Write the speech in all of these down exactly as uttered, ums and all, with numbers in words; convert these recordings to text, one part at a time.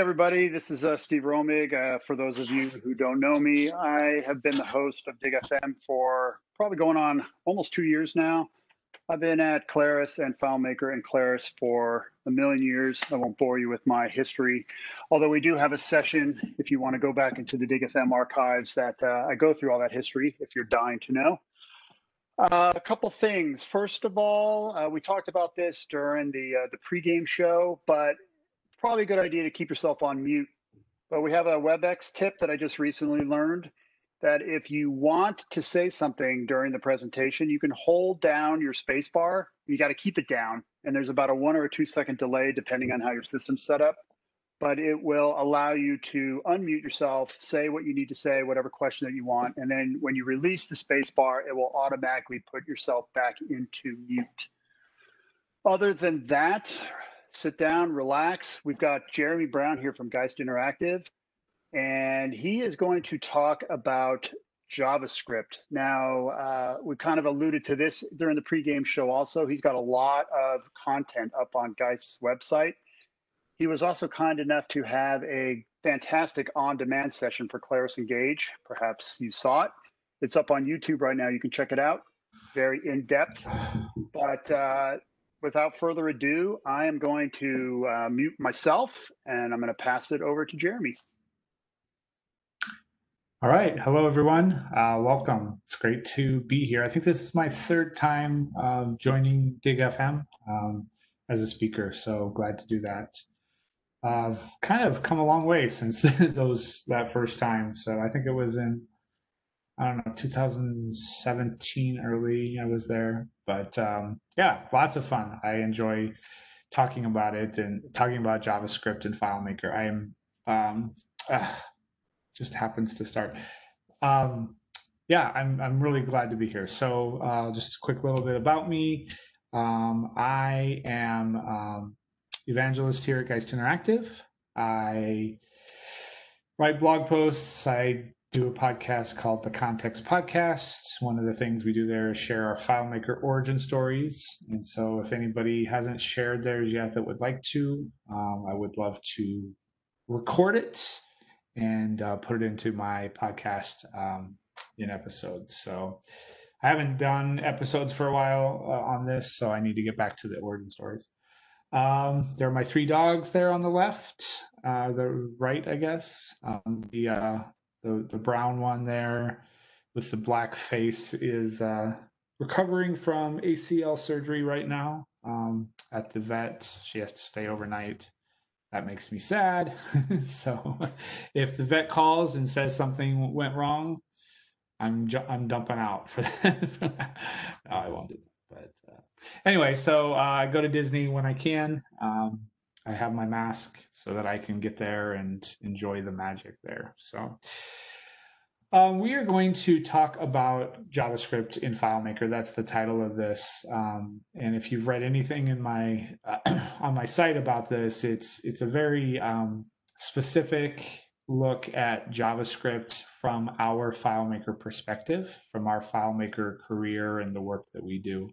everybody. This is uh, Steve Romig. Uh, for those of you who don't know me, I have been the host of DigFM for probably going on almost two years now. I've been at Claris and FileMaker and Claris for a million years. I won't bore you with my history, although we do have a session, if you want to go back into the DigFM archives, that uh, I go through all that history if you're dying to know. Uh, a couple things. First of all, uh, we talked about this during the, uh, the pregame show, but probably a good idea to keep yourself on mute. But we have a WebEx tip that I just recently learned, that if you want to say something during the presentation, you can hold down your space bar. You got to keep it down. And there's about a one or a two second delay depending on how your system's set up, but it will allow you to unmute yourself, say what you need to say, whatever question that you want. And then when you release the space bar, it will automatically put yourself back into mute. Other than that, sit down, relax. We've got Jeremy Brown here from Geist Interactive, and he is going to talk about JavaScript. Now, uh, we kind of alluded to this during the pregame show also. He's got a lot of content up on Geist's website. He was also kind enough to have a fantastic on-demand session for Claris Engage. Perhaps you saw it. It's up on YouTube right now. You can check it out. Very in-depth. But uh, without further ado, I am going to uh, mute myself, and I'm going to pass it over to Jeremy. All right. Hello, everyone. Uh, welcome. It's great to be here. I think this is my third time uh, joining DigFM um, as a speaker, so glad to do that. I've kind of come a long way since those that first time. So I think it was in, I don't know, two thousand seventeen early I was there. But um, yeah, lots of fun. I enjoy talking about it and talking about JavaScript and FileMaker. I am, um, uh, just happens to start. Um, yeah, I'm, I'm really glad to be here. So uh, just a quick little bit about me. Um, I am... Um, evangelist here at Geist Interactive. I write blog posts. I do a podcast called the Context Podcast. One of the things we do there is share our FileMaker origin stories. And so if anybody hasn't shared theirs yet that would like to, um, I would love to record it and uh, put it into my podcast um, in episodes. So I haven't done episodes for a while uh, on this, so I need to get back to the origin stories. Um, there are my three dogs there on the left, uh, the right, I guess. Um, the, uh, the the brown one there with the black face is uh, recovering from A C L surgery right now um, at the vet. She has to stay overnight. That makes me sad. So if the vet calls and says something went wrong, I'm ju I'm dumping out for that. for that. No, I won't do that. But uh, anyway, so uh, I go to Disney when I can. Um, I have my mask so that I can get there and enjoy the magic there. So um, we are going to talk about JavaScript in FileMaker. That's the title of this. Um, and if you've read anything in my uh, on my site about this, it's it's a very um, specific look at JavaScript from our FileMaker perspective, from our FileMaker career and the work that we do.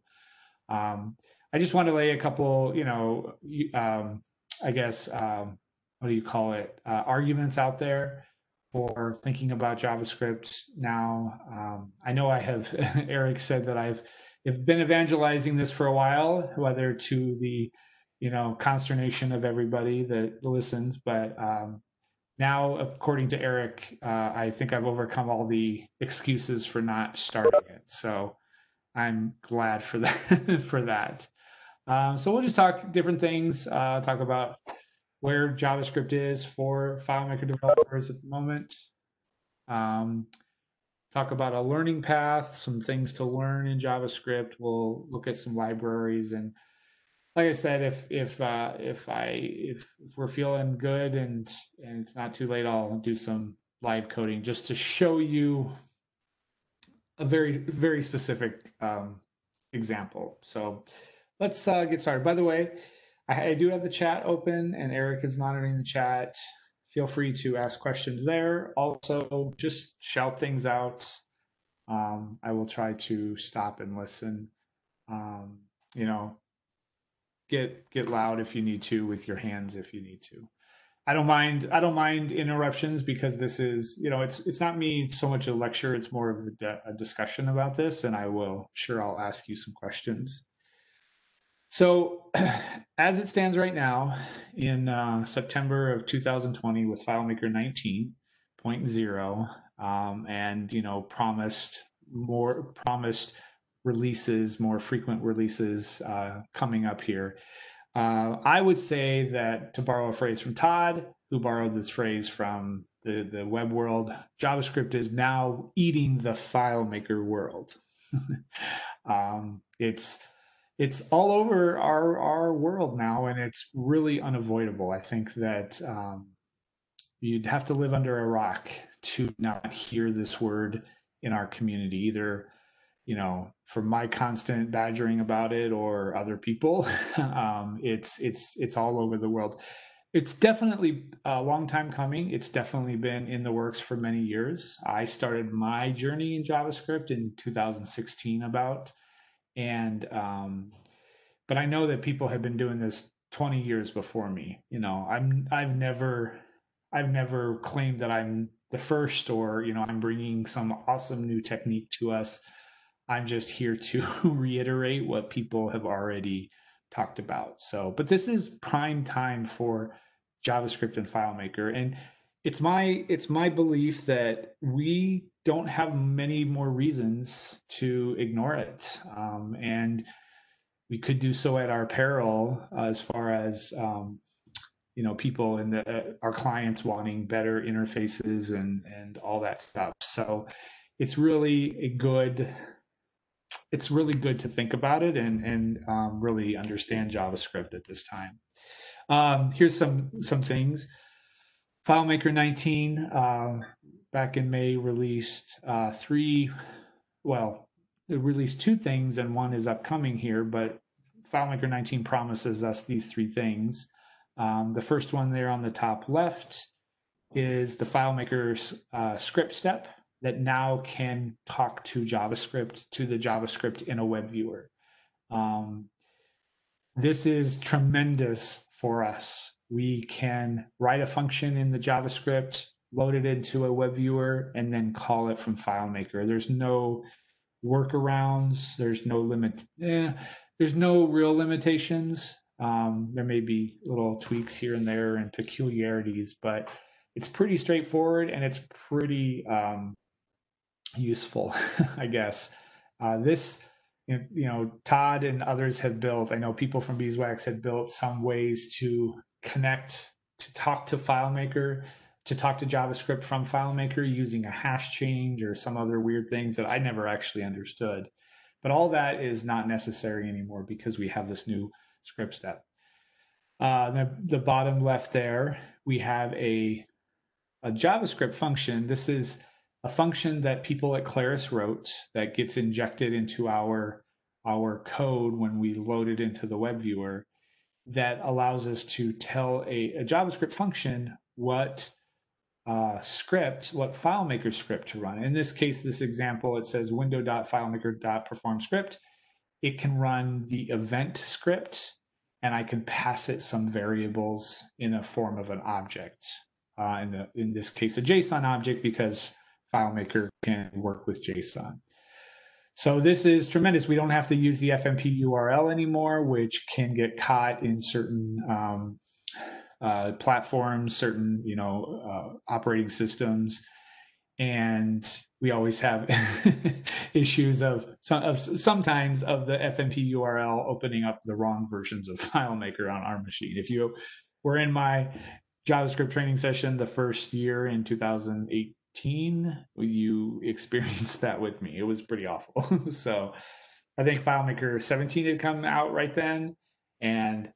Um, I just want to lay a couple, you know, um, I guess, um, what do you call it, uh, arguments out there for thinking about JavaScript now. Um, I know I have, Eric said that I've, I've been evangelizing this for a while, whether to the, you know, consternation of everybody that listens, but um, now, according to Eric, uh, I think I've overcome all the excuses for not starting it. So I'm glad for that. for that. Um, so we'll just talk different things, uh, talk about where JavaScript is for FileMaker developers at the moment. Um, talk about a learning path, some things to learn in JavaScript. We'll look at some libraries and like I said, if if uh, if I if, if we're feeling good and and it's not too late, I'll do some live coding just to show you a very very specific um, example. So let's uh, get started. By the way, I, I do have the chat open, and Eric is monitoring the chat. Feel free to ask questions there. Also, just shout things out. Um, I will try to stop and listen. Um, you know. Get get loud if you need to with your hands if you need to. I don't mind, I don't mind interruptions, because this is, you know, it's, it's not me so much a lecture. It's more of a, a discussion about this, and I will sure I'll ask you some questions. So as it stands right now in uh, September of two thousand twenty with FileMaker nineteen point oh, um, and, you know, promised more promised releases, more frequent releases uh, coming up here. Uh, I would say that, to borrow a phrase from Todd, who borrowed this phrase from the, the web world, JavaScript is now eating the FileMaker world. um, it's it's all over our, our world now, and it's really unavoidable. I think that um, you'd have to live under a rock to not hear this word in our community, either, you know, from my constant badgering about it or other people. um, it's, it's, it's all over the world. It's definitely a long time coming. It's definitely been in the works for many years. I started my journey in JavaScript in two thousand sixteen about, and, um, but I know that people have been doing this twenty years before me. You know, I'm, I've never, I've never claimed that I'm the first, or, you know, I'm bringing some awesome new technique to us. I'm just here to reiterate what people have already talked about. So, but this is prime time for JavaScript and FileMaker. And it's my, it's my belief that we don't have many more reasons to ignore it. Um, and we could do so at our peril, uh, as far as, um, you know, people and uh, our clients wanting better interfaces and, and all that stuff. So it's really a good, it's really good to think about it and, and um, really understand JavaScript at this time. Um, here's some, some things. FileMaker nineteen, uh, back in May, released uh, three, well, it released two things, and one is upcoming here, but FileMaker nineteen promises us these three things. Um, the first one there on the top left is the FileMaker uh, script step that now can talk to JavaScript, to the JavaScript in a web viewer. Um, this is tremendous for us. We can write a function in the JavaScript, load it into a web viewer, and then call it from FileMaker. There's no workarounds. There's no limit. Eh, there's no real limitations. Um, there may be little tweaks here and there and peculiarities, but it's pretty straightforward, and it's pretty um, useful, I guess. Uh, this, you know, Todd and others have built, I know people from Beezwax have built some ways to connect, to talk to FileMaker, to talk to JavaScript from FileMaker using a hash change or some other weird things that I never actually understood. But all that is not necessary anymore because we have this new script step. Uh, the, the bottom left there, we have a, a JavaScript function. This is a function that people at Claris wrote that gets injected into our, our code when we load it into the web viewer, that allows us to tell a, a JavaScript function what uh, script, what FileMaker script to run. In this case, this example, it says window.FileMaker.perform script. It can run the event script, and I can pass it some variables in a form of an object. Uh, in, the, in this case, a JSON object, because FileMaker can work with JSON. So this is tremendous. We don't have to use the F M P U R L anymore, which can get caught in certain um, uh, platforms, certain you know uh, operating systems. And we always have issues of, some, of sometimes of the F M P U R L opening up the wrong versions of FileMaker on our machine. If you were in my JavaScript training session the first year in two thousand eighteen, you experienced that with me. It was pretty awful. So I think FileMaker seventeen had come out right then, and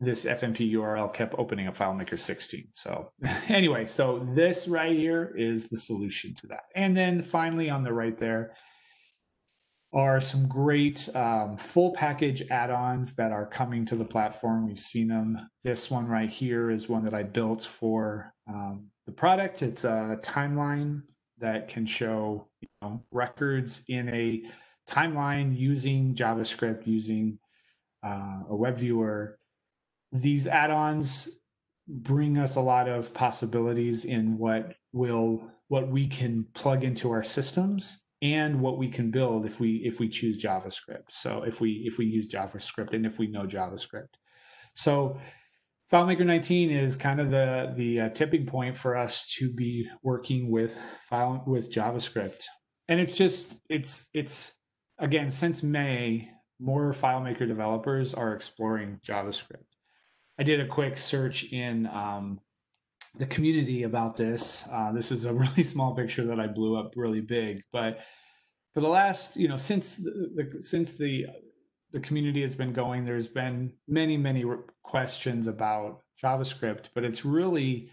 this F M P U R L kept opening up FileMaker sixteen. So anyway, so this right here is the solution to that. And then finally on the right there are some great um, full package add-ons that are coming to the platform. We've seen them. This one right here is one that I built for um, the product. It's a timeline that can show you know, records in a timeline using JavaScript, using uh, a web viewer. These add-ons bring us a lot of possibilities in what will what we can plug into our systems and what we can build if we if we choose JavaScript. So if we if we use JavaScript and if we know JavaScript. So FileMaker nineteen is kind of the the uh, tipping point for us to be working with file with JavaScript. And it's just it's it's again, since May, more FileMaker developers are exploring JavaScript. I did a quick search in um, the community about this. Uh, this is a really small picture that I blew up really big, but for the last, you know, since the, the since the the community has been going, there's been many many questions about JavaScript, but it's really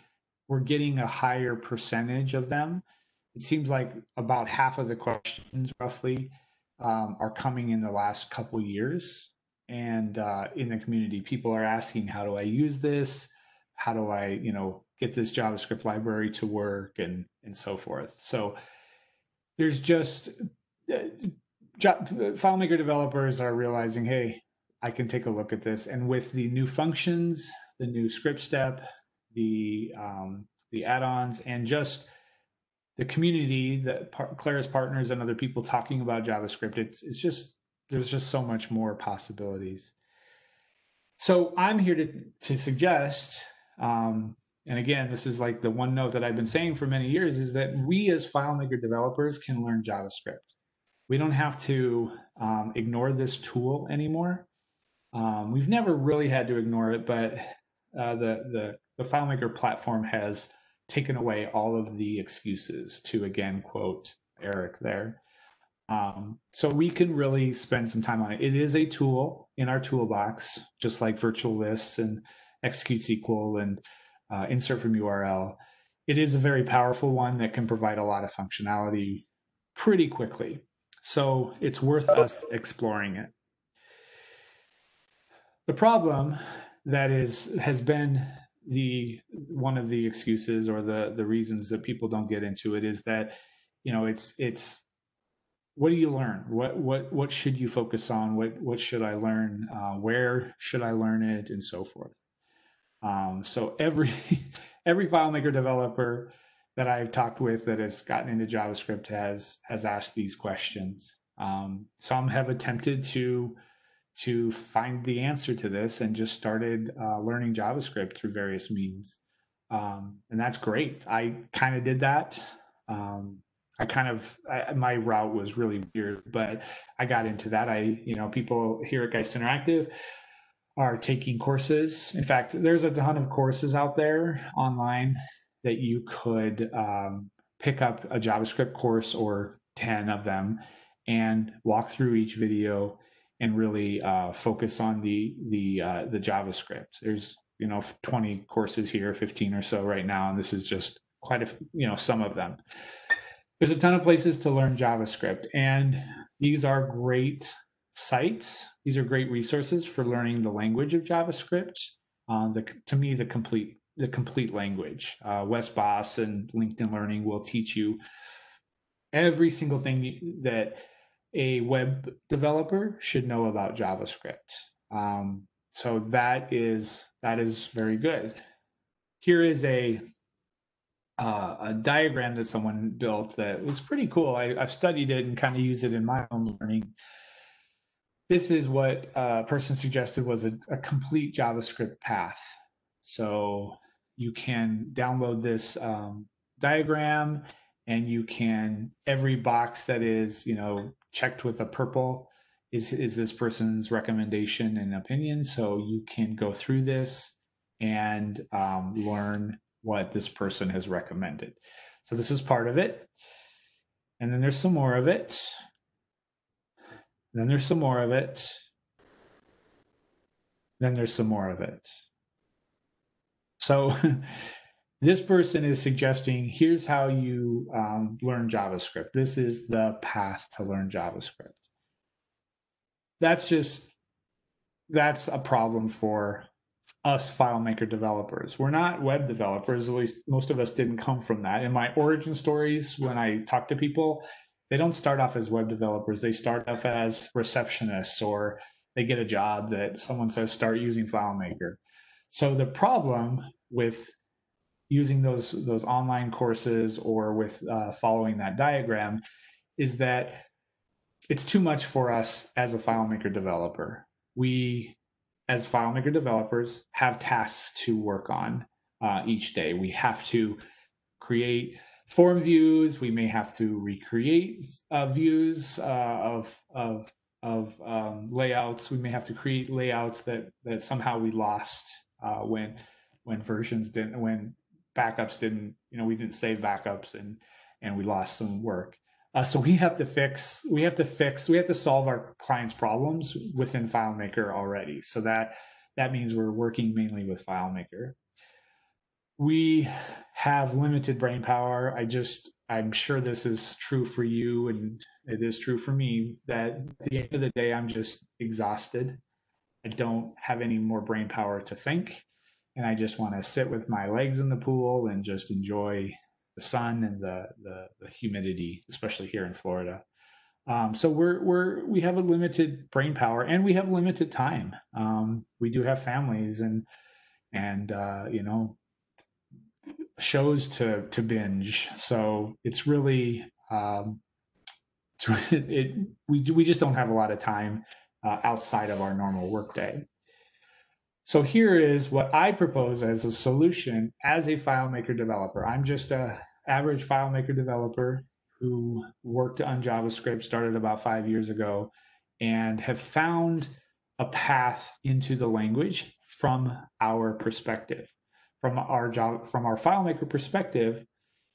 we're getting a higher percentage of them. It seems like about half of the questions, roughly, um, are coming in the last couple years. And uh, in the community, people are asking, how do I use this? How do I, you know, get this JavaScript library to work, and and so forth. So there's just uh, FileMaker developers are realizing, hey, I can take a look at this. And with the new functions, the new script step, the um, the add-ons, and just the community, the Claris partners and other people talking about JavaScript, it's it's just there's just so much more possibilities. So I'm here to, to suggest, um, and again, this is like the one note that I've been saying for many years, is that we as FileMaker developers can learn JavaScript. We don't have to um, ignore this tool anymore. Um, we've never really had to ignore it, but uh, the, the, the FileMaker platform has taken away all of the excuses to, again, quote Eric there. Um, so we can really spend some time on it. It is a tool in our toolbox, just like virtual lists and execute S Q L and uh, insert from U R L. It is a very powerful one that can provide a lot of functionality pretty quickly. So it's worth us exploring it. The problem that is has been the one of the excuses or the the reasons that people don't get into it is that, you know, it's it's what do you learn? What what what should you focus on? What what should I learn? Uh, where should I learn it, and so forth. Um, so every every FileMaker developer that I've talked with that has gotten into JavaScript has has asked these questions. Um, some have attempted to to find the answer to this and just started uh, learning JavaScript through various means, um, and that's great. I kind of did that. Um, I kind of, I, my route was really weird, but I got into that. I, you know, people here at Geist Interactive are taking courses. In fact, there's a ton of courses out there online that you could um, pick up a JavaScript course or ten of them and walk through each video and really uh, focus on the, the, uh, the JavaScript. There's, you know, twenty courses here, fifteen or so right now. And this is just quite a, you know, some of them. There's a ton of places to learn JavaScript, and these are great sites. These are great resources for learning the language of JavaScript. Uh, the, to me, the complete the complete language. Uh, Wes Bos and LinkedIn Learning will teach you every single thing that a web developer should know about JavaScript. Um, so that is that is very good. Here is a Uh, a diagram that someone built that was pretty cool. I, I've studied it and kind of used it in my own learning. This is what a person suggested was a, a complete JavaScript path. So you can download this um, diagram, and you can, every box that is, you know, checked with a purple is, is this person's recommendation and opinion. So you can go through this and um, learn what this person has recommended. So this is part of it. And then there's some more of it. And then there's some more of it. Then there's some more of it. So this person is suggesting, here's how you um, learn JavaScript. This is the path to learn JavaScript. That's just, that's a problem for us FileMaker developers. We're not web developers, at least most of us didn't come from that. In my origin stories, when I talk to people, they don't start off as web developers. They start off as receptionists, or they get a job that someone says, start using FileMaker. So the problem with using those those online courses or with uh, following that diagram is that it's too much for us as a FileMaker developer. We, as FileMaker developers, have tasks to work on uh, each day. We have to create form views. We may have to recreate uh, views uh, of of of um, layouts. We may have to create layouts that that somehow we lost uh, when when versions didn't, when backups didn't. You know, we didn't save backups, and and we lost some work. Uh, so we have to fix, we have to fix, we have to solve our clients' problems within FileMaker already. So that, that means we're working mainly with FileMaker. We have limited brain power. I just, I'm sure this is true for you, and it is true for me, that at the end of the day, I'm just exhausted. I don't have any more brain power to think. And I just want to sit with my legs in the pool and just enjoy the sun and the, the the humidity, especially here in Florida. Um, so we're we're we have a limited brain power, and we have limited time. Um, we do have families and and uh, you know, shows to to binge. So it's really um, it's it, it we we just don't have a lot of time uh, outside of our normal workday. So here is what I propose as a solution as a FileMaker developer. I'm just an average FileMaker developer who worked on JavaScript, started about five years ago, and have found a path into the language from our perspective. From our job, from our FileMaker perspective,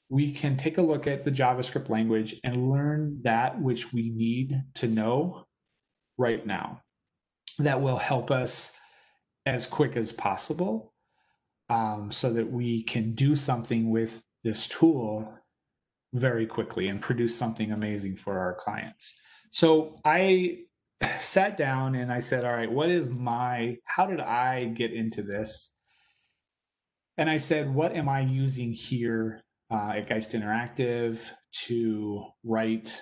we can take a look at the JavaScript language and learn that which we need to know right now. That will help us as quick as possible, um, so that we can do something with this tool very quickly and produce something amazing for our clients. So I sat down and I said, all right, what is my, how did I get into this? And I said, what am I using here uh, at Geist Interactive to write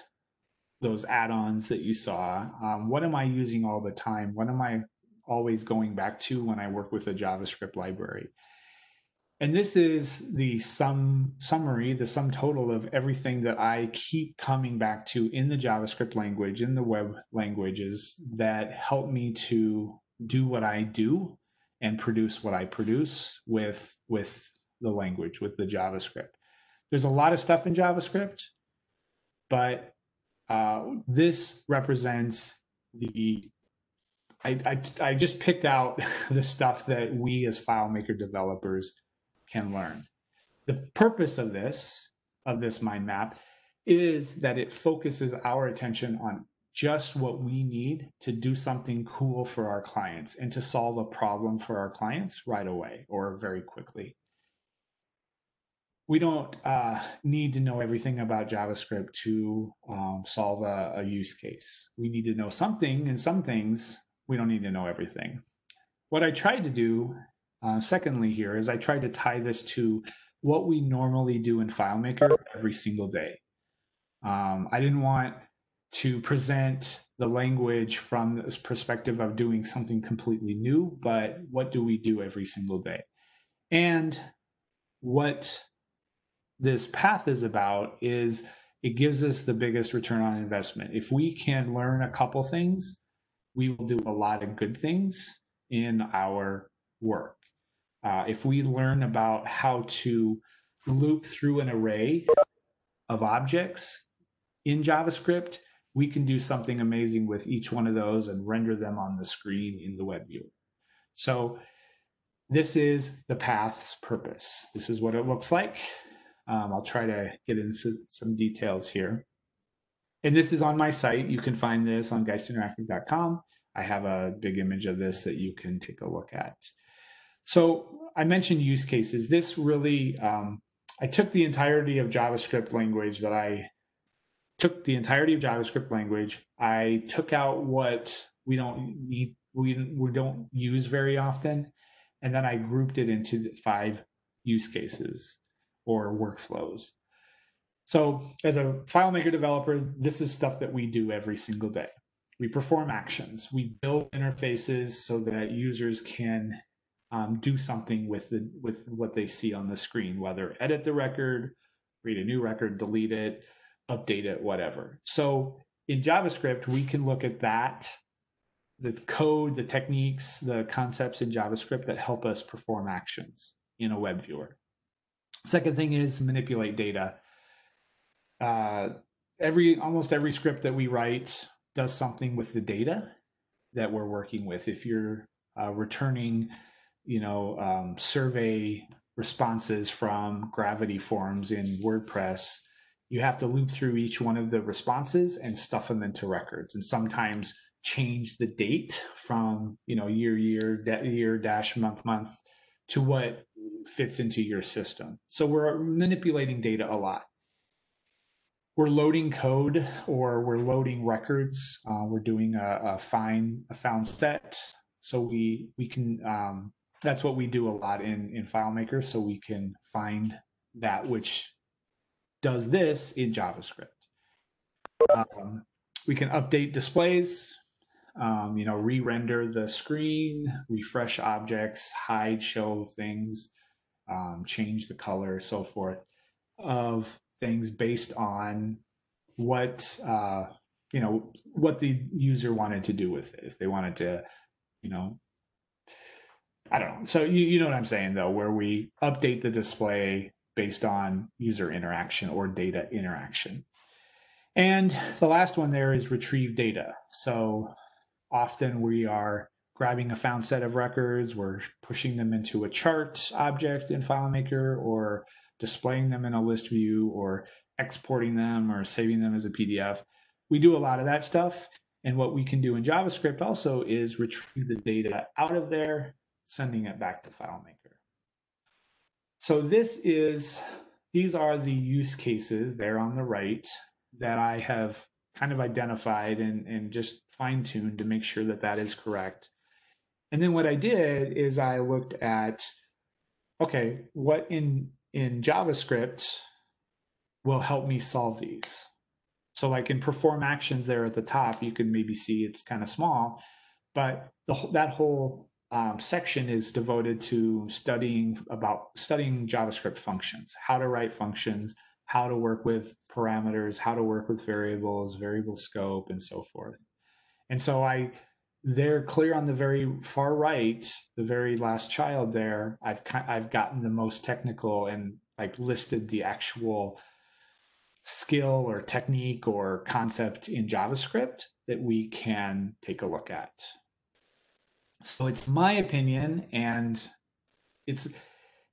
those add-ons that you saw? Um, what am I using all the time? What am I always going back to when I work with a JavaScript library? And this is the sum summary, the sum total of everything that I keep coming back to in the JavaScript language, in the web languages, that help me to do what I do and produce what I produce with, with the language, with the JavaScript. There's a lot of stuff in JavaScript, but uh, this represents the I, I, I just picked out the stuff that we as FileMaker developers can learn. The purpose of this, of this mind map, is that it focuses our attention on just what we need to do something cool for our clients and to solve a problem for our clients right away or very quickly. We don't uh, need to know everything about JavaScript to um, solve a, a use case. We need to know something, and some things we don't need to know everything. What I tried to do, uh, secondly here, is I tried to tie this to what we normally do in FileMaker every single day. Um, I didn't want to present the language from this perspective of doing something completely new, but what do we do every single day? And what this path is about is it gives us the biggest return on investment. If we can learn a couple things, we will do a lot of good things in our work. Uh, if we learn about how to loop through an array of objects in JavaScript, we can do something amazing with each one of those and render them on the screen in the web viewer. So this is the path's purpose. This is what it looks like. Um, I'll try to get into some details here. And this is on my site. You can find this on geist interactive dot com. I have a big image of this that you can take a look at. So I mentioned use cases. This really, um, I took the entirety of JavaScript language that I took the entirety of JavaScript language. I took out what we don't need, we, we don't use very often. And then I grouped it into five use cases or workflows. So as a FileMaker developer, this is stuff that we do every single day. We perform actions. We build interfaces so that users can um, do something with the, with what they see on the screen, whether edit the record, create a new record, delete it, update it, whatever. So in JavaScript, we can look at that, the code, the techniques, the concepts in JavaScript that help us perform actions in a web viewer. Second thing is manipulate data. Uh, every almost every script that we write does something with the data that we're working with. If you're uh, returning, you know, um, survey responses from Gravity Forms in WordPress, you have to loop through each one of the responses and stuff them into records, and sometimes change the date from, you know, year, year, year, dash, month, month to what fits into your system. So we're manipulating data a lot. We're loading code, or we're loading records. Uh, we're doing a, a find a found set. So we we can um, that's what we do a lot in in FileMaker. So we can find that which does this in JavaScript. Um, we can update displays. Um, you know, re-render the screen, refresh objects, hide, show things, um, change the color, so forth, of things based on what, uh, you know, what the user wanted to do with it. If they wanted to, you know, I don't know. So you, you know what I'm saying, though, where we update the display based on user interaction or data interaction. And the last one there is retrieve data. So often we are grabbing a found set of records, we're pushing them into a chart object in FileMaker, or displaying them in a list view, or exporting them, or saving them as a P D F. We do a lot of that stuff. And what we can do in JavaScript also is retrieve the data out of there, sending it back to FileMaker. So this is, these are the use cases there on the right that I have kind of identified and, and just fine-tuned to make sure that that is correct. And then what I did is I looked at, okay, what in, in JavaScript will help me solve these. So like in perform actions there at the top, you can maybe see it's kind of small, but the, that whole um, section is devoted to studying about studying JavaScript functions, how to write functions, how to work with parameters, how to work with variables, variable scope, and so forth. And so I, they're clear on the very far right, the very last child there, I've, I've gotten the most technical and like listed the actual skill or technique or concept in JavaScript that we can take a look at. So it's my opinion, and it's,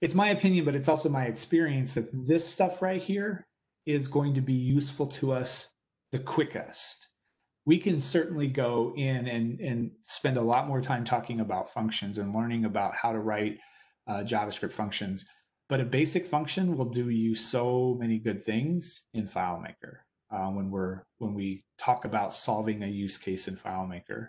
It's my opinion, but it's also my experience that this stuff right here is going to be useful to us the quickest. We can certainly go in and, and spend a lot more time talking about functions and learning about how to write uh, JavaScript functions, but a basic function will do you so many good things in FileMaker uh, when we're when we talk about solving a use case in FileMaker.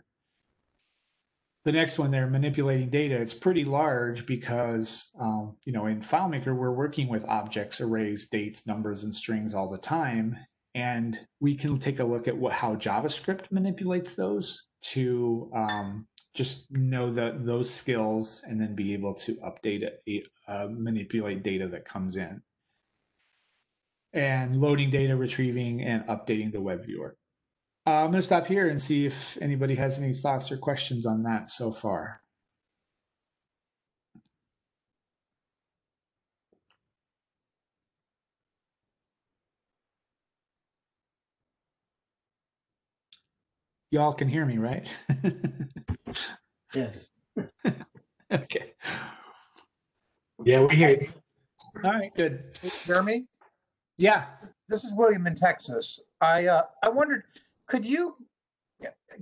The next one there, manipulating data, it's pretty large because, um, you know, in FileMaker, we're working with objects, arrays, dates, numbers, and strings all the time. And we can take a look at what how JavaScript manipulates those to um, just know that those skills and then be able to update it, uh, manipulate data that comes in. And loading data, retrieving, and updating the web viewer. Uh, I'm going to stop here and see if anybody has any thoughts or questions on that so far. Y'all can hear me, right? Yes. Okay. Yeah, we hear you. All right, good. Jeremy? Yeah. This is William in Texas. I uh, I wondered, Could you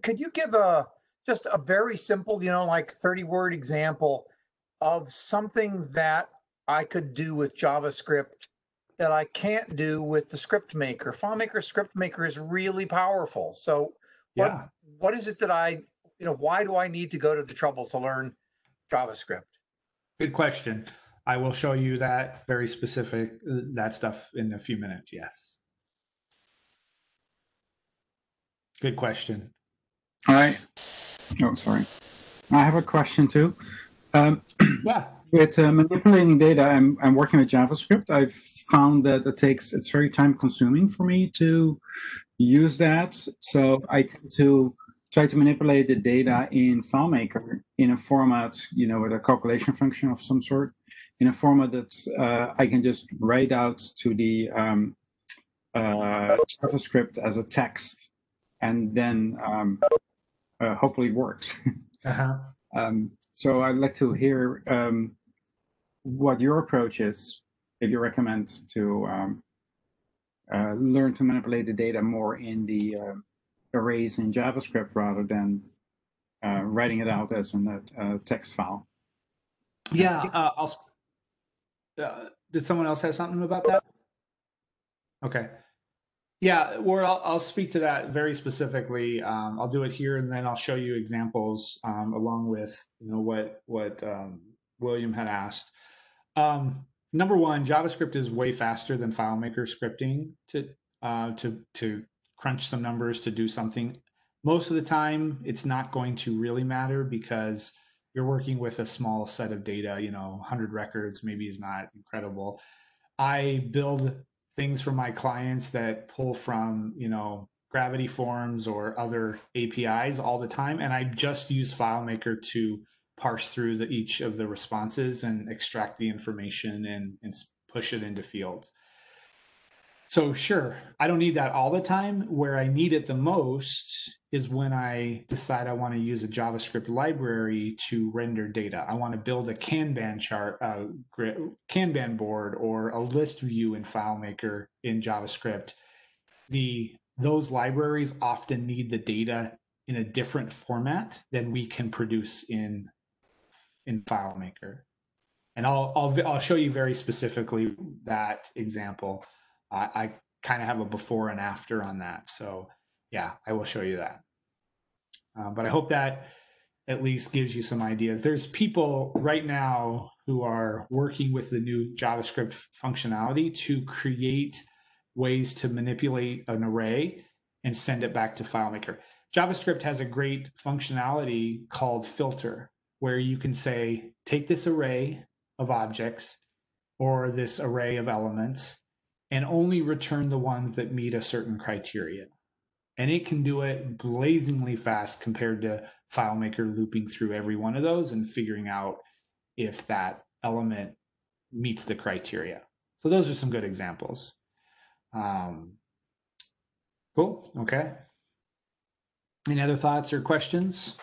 could you give a just a very simple, you know, like thirty word example of something that I could do with JavaScript that I can't do with the script maker? FileMaker script maker is really powerful. So what yeah. what is it that I, you know, why do I need to go to the trouble to learn JavaScript? Good question. I will show you that very specific that stuff in a few minutes. Yes. Good question. All right. Oh, sorry. I have a question too. Um, yeah. With uh, manipulating data and, and working with JavaScript, I've found that it takes, it's very time consuming for me to use that. So I tend to try to manipulate the data in FileMaker in a format, you know, with a calculation function of some sort, in a format that uh, I can just write out to the um, uh, JavaScript as a text, and then um, uh, hopefully it works. Uh-huh. um, so I'd like to hear um, what your approach is, if you recommend to um, uh, learn to manipulate the data more in the uh, arrays in JavaScript rather than uh, writing it out as in a uh, text file. Yeah, uh, I'll, uh, did someone else have something about that? Okay. Yeah, or I'll, I'll speak to that very specifically. Um, I'll do it here, and then I'll show you examples um, along with you know what what um, William had asked. Um, number one, JavaScript is way faster than FileMaker scripting to uh, to to crunch some numbers to do something. Most of the time, it's not going to really matter because you're working with a small set of data. You know, one hundred records maybe is not incredible. I build things for my clients that pull from, you know, Gravity Forms or other A P Is all the time. And I just use FileMaker to parse through the, each of the responses and extract the information and, and push it into fields. So sure, I don't need that all the time. Where I need it the most is when I decide I want to use a JavaScript library to render data. I want to build a Kanban chart, a Kanban board, or a list view in FileMaker in JavaScript. The, those libraries often need the data in a different format than we can produce in, in FileMaker. And I'll, I'll, I'll show you very specifically that example. I kind of have a before and after on that. So yeah, I will show you that. Uh, but I hope that at least gives you some ideas. There's people right now who are working with the new JavaScript functionality to create ways to manipulate an array and send it back to FileMaker. JavaScript has a great functionality called filter, where you can say, take this array of objects or this array of elements, and only return the ones that meet a certain criteria. And it can do it blazingly fast compared to FileMaker looping through every one of those and figuring out if that element meets the criteria. So those are some good examples. Um, cool, okay. Any other thoughts or questions?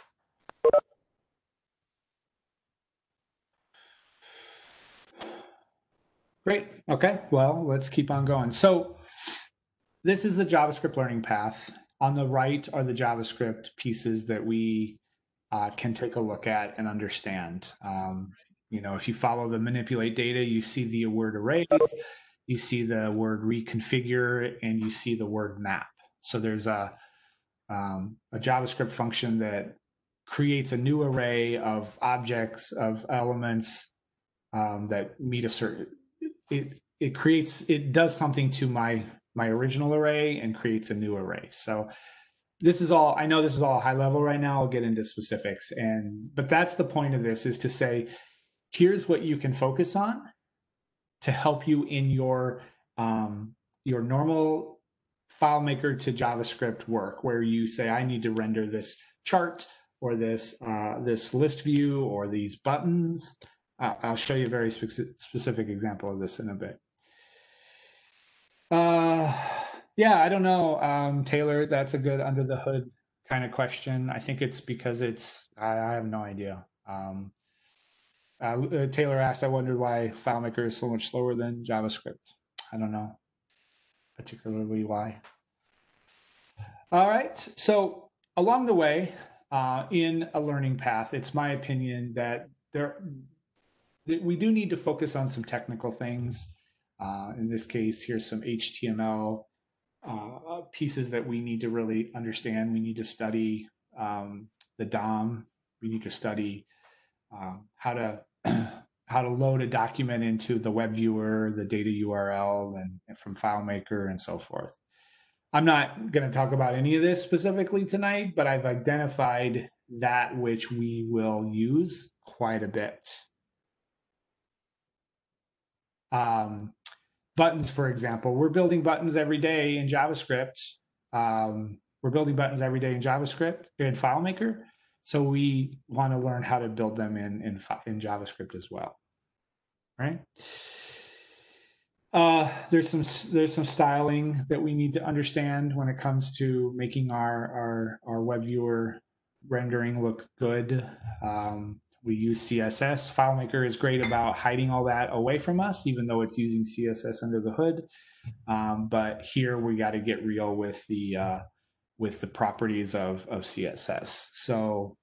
Great. Okay. Well, let's keep on going. So this is the JavaScript learning path. On the right are the JavaScript pieces that we uh, can take a look at and understand. Um, you know, if you follow the manipulate data, you see the word arrays, you see the word reconfigure, and you see the word map. So there's a, um, a JavaScript function that creates a new array of objects, of elements um, that meet a certain... It, it creates, it does something to my, my original array and creates a new array. So this is all, I know this is all high level right now, I'll get into specifics. And, but that's the point of this, is to say, here's what you can focus on to help you in your, um, your normal FileMaker to JavaScript work, where you say, I need to render this chart or this, uh, this list view or these buttons. I'll show you a very specific example of this in a bit. Uh, yeah, I don't know, um, Taylor, that's a good under the hood kind of question. I think it's because it's, I, I have no idea. Um, uh, Taylor asked, I wondered why FileMaker is so much slower than JavaScript. I don't know particularly why. All right, so along the way uh, in a learning path, it's my opinion that there we do need to focus on some technical things. Uh, in this case, here's some H T M L uh, pieces that we need to really understand. We need to study um, the D O M. We need to study um, how to how to load a document into the web viewer, the data U R L, and, and from FileMaker and so forth. I'm not going to talk about any of this specifically tonight, but I've identified that which we will use quite a bit. Um, buttons, for example, we're building buttons every day in JavaScript. Um, we're building buttons every day in JavaScript in FileMaker. So we want to learn how to build them in, in, in JavaScript as well, right? Uh, there's some there's some styling that we need to understand when it comes to making our, our, our web viewer rendering look good. Um, we use C S S. FileMaker is great about hiding all that away from us, even though it's using C S S under the hood. Um, but here we got to get real with the uh, with the properties of of C S S. So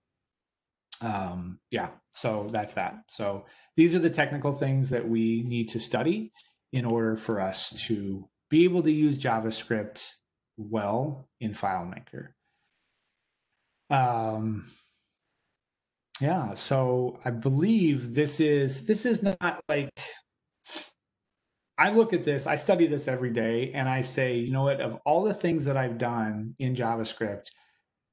um, yeah, so that's that. So these are the technical things that we need to study in order for us to be able to use JavaScript well in FileMaker. Um, yeah, so I believe this is, this is not like, I look at this, I study this every day, and I say, you know what, of all the things that I've done in JavaScript,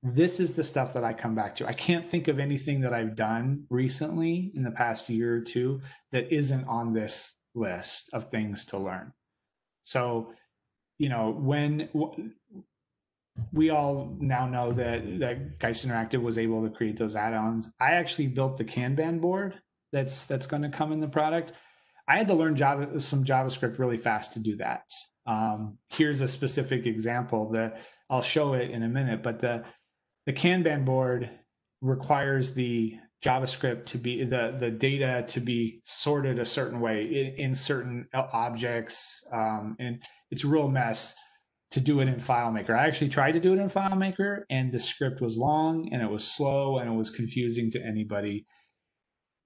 this is the stuff that I come back to. I can't think of anything that I've done recently in the past year or two that isn't on this list of things to learn. So, you know, when we all now know that, that Geist Interactive was able to create those add-ons, I actually built the Kanban board that's that's going to come in the product. I had to learn Java, some JavaScript really fast to do that. Um, here's a specific example that I'll show it in a minute, but the the Kanban board requires the JavaScript to be the the data to be sorted a certain way in, in certain objects, um, and it's a real mess to do it in FileMaker. I actually tried to do it in FileMaker, and the script was long, and it was slow, and it was confusing to anybody.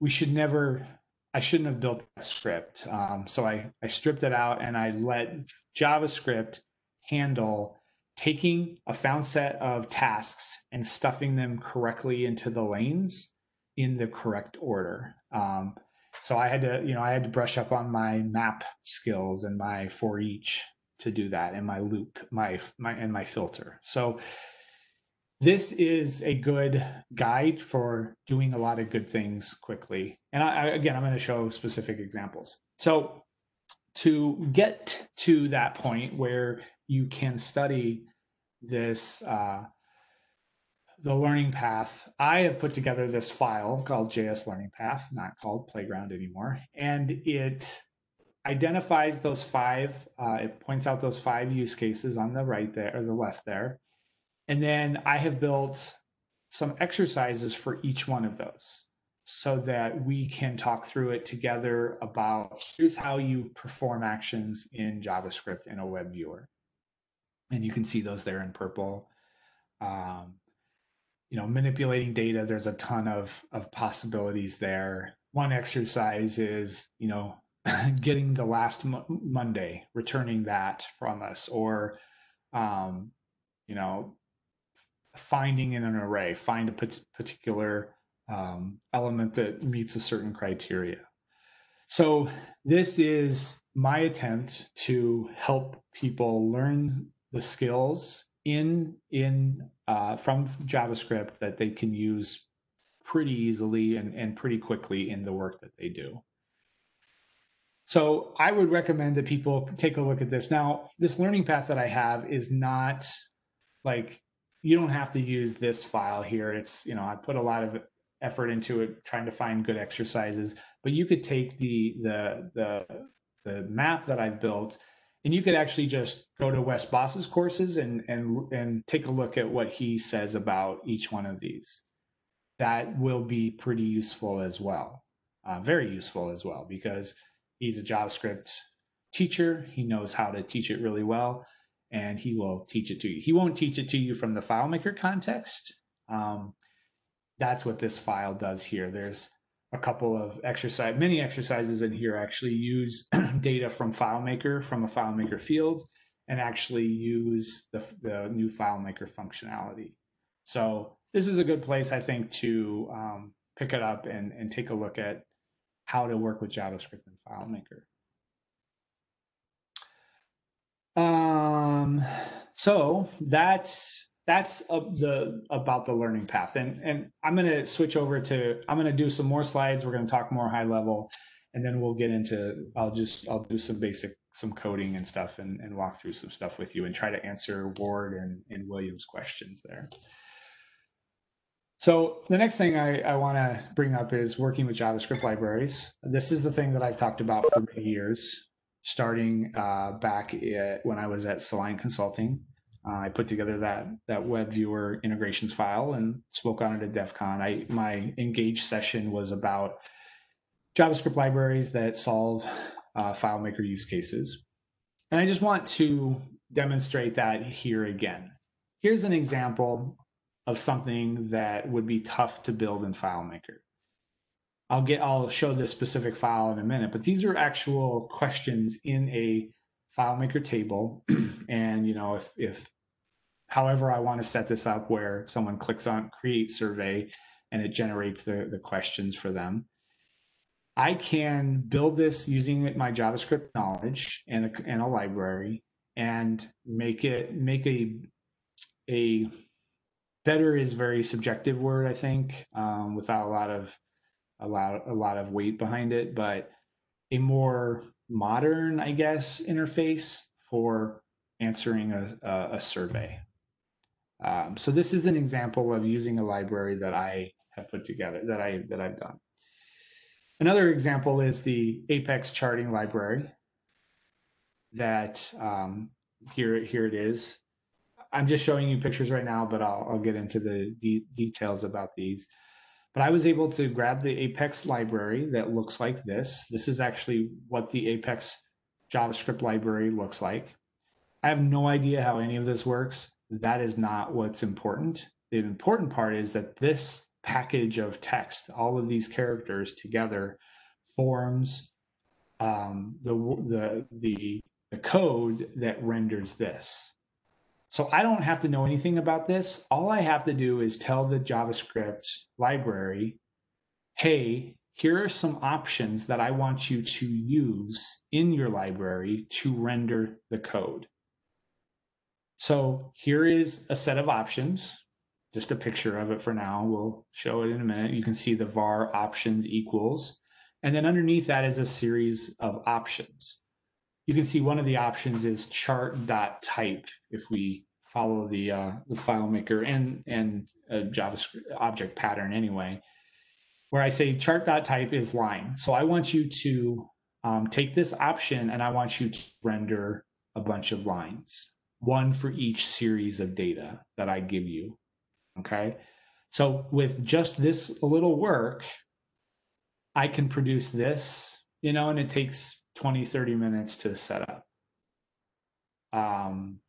We should never. I shouldn't have built that script. Um, so I I stripped it out, and I let JavaScript handle taking a found set of tasks and stuffing them correctly into the lanes in the correct order. Um, so I had to, you know, I had to brush up on my map skills and my for each to do that, and my loop, my, my, and my filter. So this is a good guide for doing a lot of good things quickly. And I, I, again, I'm going to show specific examples. So to get to that point where you can study this, uh, the learning path, I have put together this file called J S Learning Path, not called Playground anymore. And it identifies those five, uh, it points out those five use cases on the right there, or the left there. And then I have built some exercises for each one of those so that we can talk through it together about here's how you perform actions in JavaScript in a web viewer. And you can see those there in purple. Um, You know, manipulating data, there's a ton of, of possibilities there. One exercise is, you know, getting the last mo Monday, returning that from us, or, um, you know, finding in an array, find a particular um, element that meets a certain criteria. So this is my attempt to help people learn the skills in in uh, from JavaScript that they can use pretty easily and, and pretty quickly in the work that they do. So I would recommend that people take a look at this. Now, this learning path that I have is not like, you don't have to use this file here. It's, you know, I put a lot of effort into it, trying to find good exercises, but you could take the the the, the map that I've built, and you could actually just go to Wes Bos's courses and, and, and take a look at what he says about each one of these. That will be pretty useful as well. Uh, very useful as well, because he's a JavaScript teacher. He knows how to teach it really well, and he will teach it to you. He won't teach it to you from the FileMaker context. Um, that's what this file does here. There's a couple of exercise, many exercises in here actually use data from FileMaker, from a FileMaker field, and actually use the, the new FileMaker functionality. So this is a good place, I think, to um, pick it up and, and take a look at how to work with JavaScript and FileMaker. Um, so that's, that's a, the about the learning path. And and I'm going to switch over to, I'm going to do some more slides. We're going to talk more high level, and then we'll get into, I'll just, I'll do some basic, some coding and stuff, and, and walk through some stuff with you and try to answer Ward and, and William's questions there. So the next thing I, I want to bring up is working with JavaScript libraries. This is the thing that I've talked about for many years, starting uh, back at, when I was at Saline Consulting. Uh, I put together that that web viewer integrations file and spoke on it at DEF CON. I, my Engage session was about JavaScript libraries that solve uh, FileMaker use cases. And I just want to demonstrate that here again. Here's an example of something that would be tough to build in FileMaker. I'll get, I'll show this specific file in a minute, but these are actual questions in a FileMaker table. And you know, if, if however I want to set this up, where someone clicks on create survey and it generates the, the questions for them, I can build this using my JavaScript knowledge and a, and a library, and make it make a a better is very subjective word, I think, um, without a lot of a lot a lot of weight behind it, but a more modern, I guess, interface for answering a, a, a survey. Um, so this is an example of using a library that I have put together, that I that I've done. Another example is the Apex charting library. That um, here here it is. I'm just showing you pictures right now, but I'll, I'll get into the de details about these. But I was able to grab the Apex library that looks like this. This is actually what the Apex JavaScript library looks like. I have no idea how any of this works. That is not what's important. The important part is that this package of text, all of these characters together, forms um, the, the, the, the code that renders this. So I don't have to know anything about this. All I have to do is tell the JavaScript library, hey, here are some options that I want you to use in your library to render the code. So here is a set of options, just a picture of it for now. We'll show it in a minute. You can see the var options equals, and then underneath that is a series of options. You can see one of the options is chart.type if we follow the, uh, the FileMaker and, and uh, JavaScript object pattern anyway, where I say chart.type is line. So I want you to um, take this option and I want you to render a bunch of lines, one for each series of data that I give you, okay? So with just this little work, I can produce this, you know, and it takes twenty, thirty minutes to set up. Um,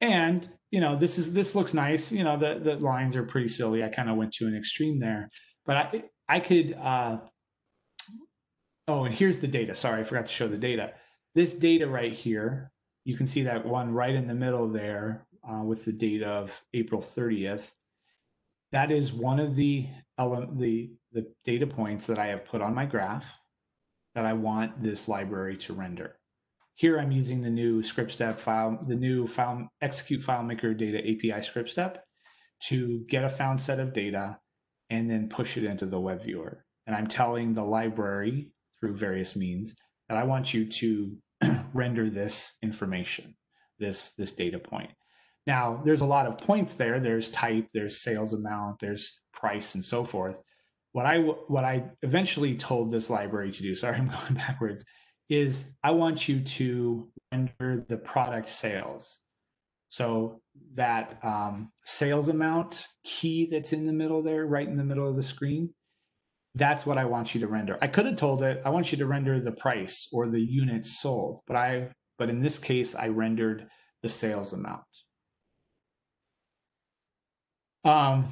and, you know, this is, this looks nice. You know, the, the lines are pretty silly. I kind of went to an extreme there, but I, I could, uh, oh, and here's the data. Sorry, I forgot to show the data. This data right here, you can see that one right in the middle there uh, with the date of April thirtieth. That is one of the, the, the data points that I have put on my graph that I want this library to render. Here I'm using the new script step file, the new file, execute FileMaker data A P I script step to get a found set of data and then push it into the web viewer. And I'm telling the library through various means that I want you to render this information, this, this data point. Now there's a lot of points there. There's type, there's sales amount, there's price and so forth. What I, what I eventually told this library to do, sorry, I'm going backwards, is I want you to render the product sales. So that um, sales amount key that's in the middle there, right in the middle of the screen, that's what I want you to render. I could have told it, I want you to render the price or the units sold, but I, but in this case, I rendered the sales amount. Um,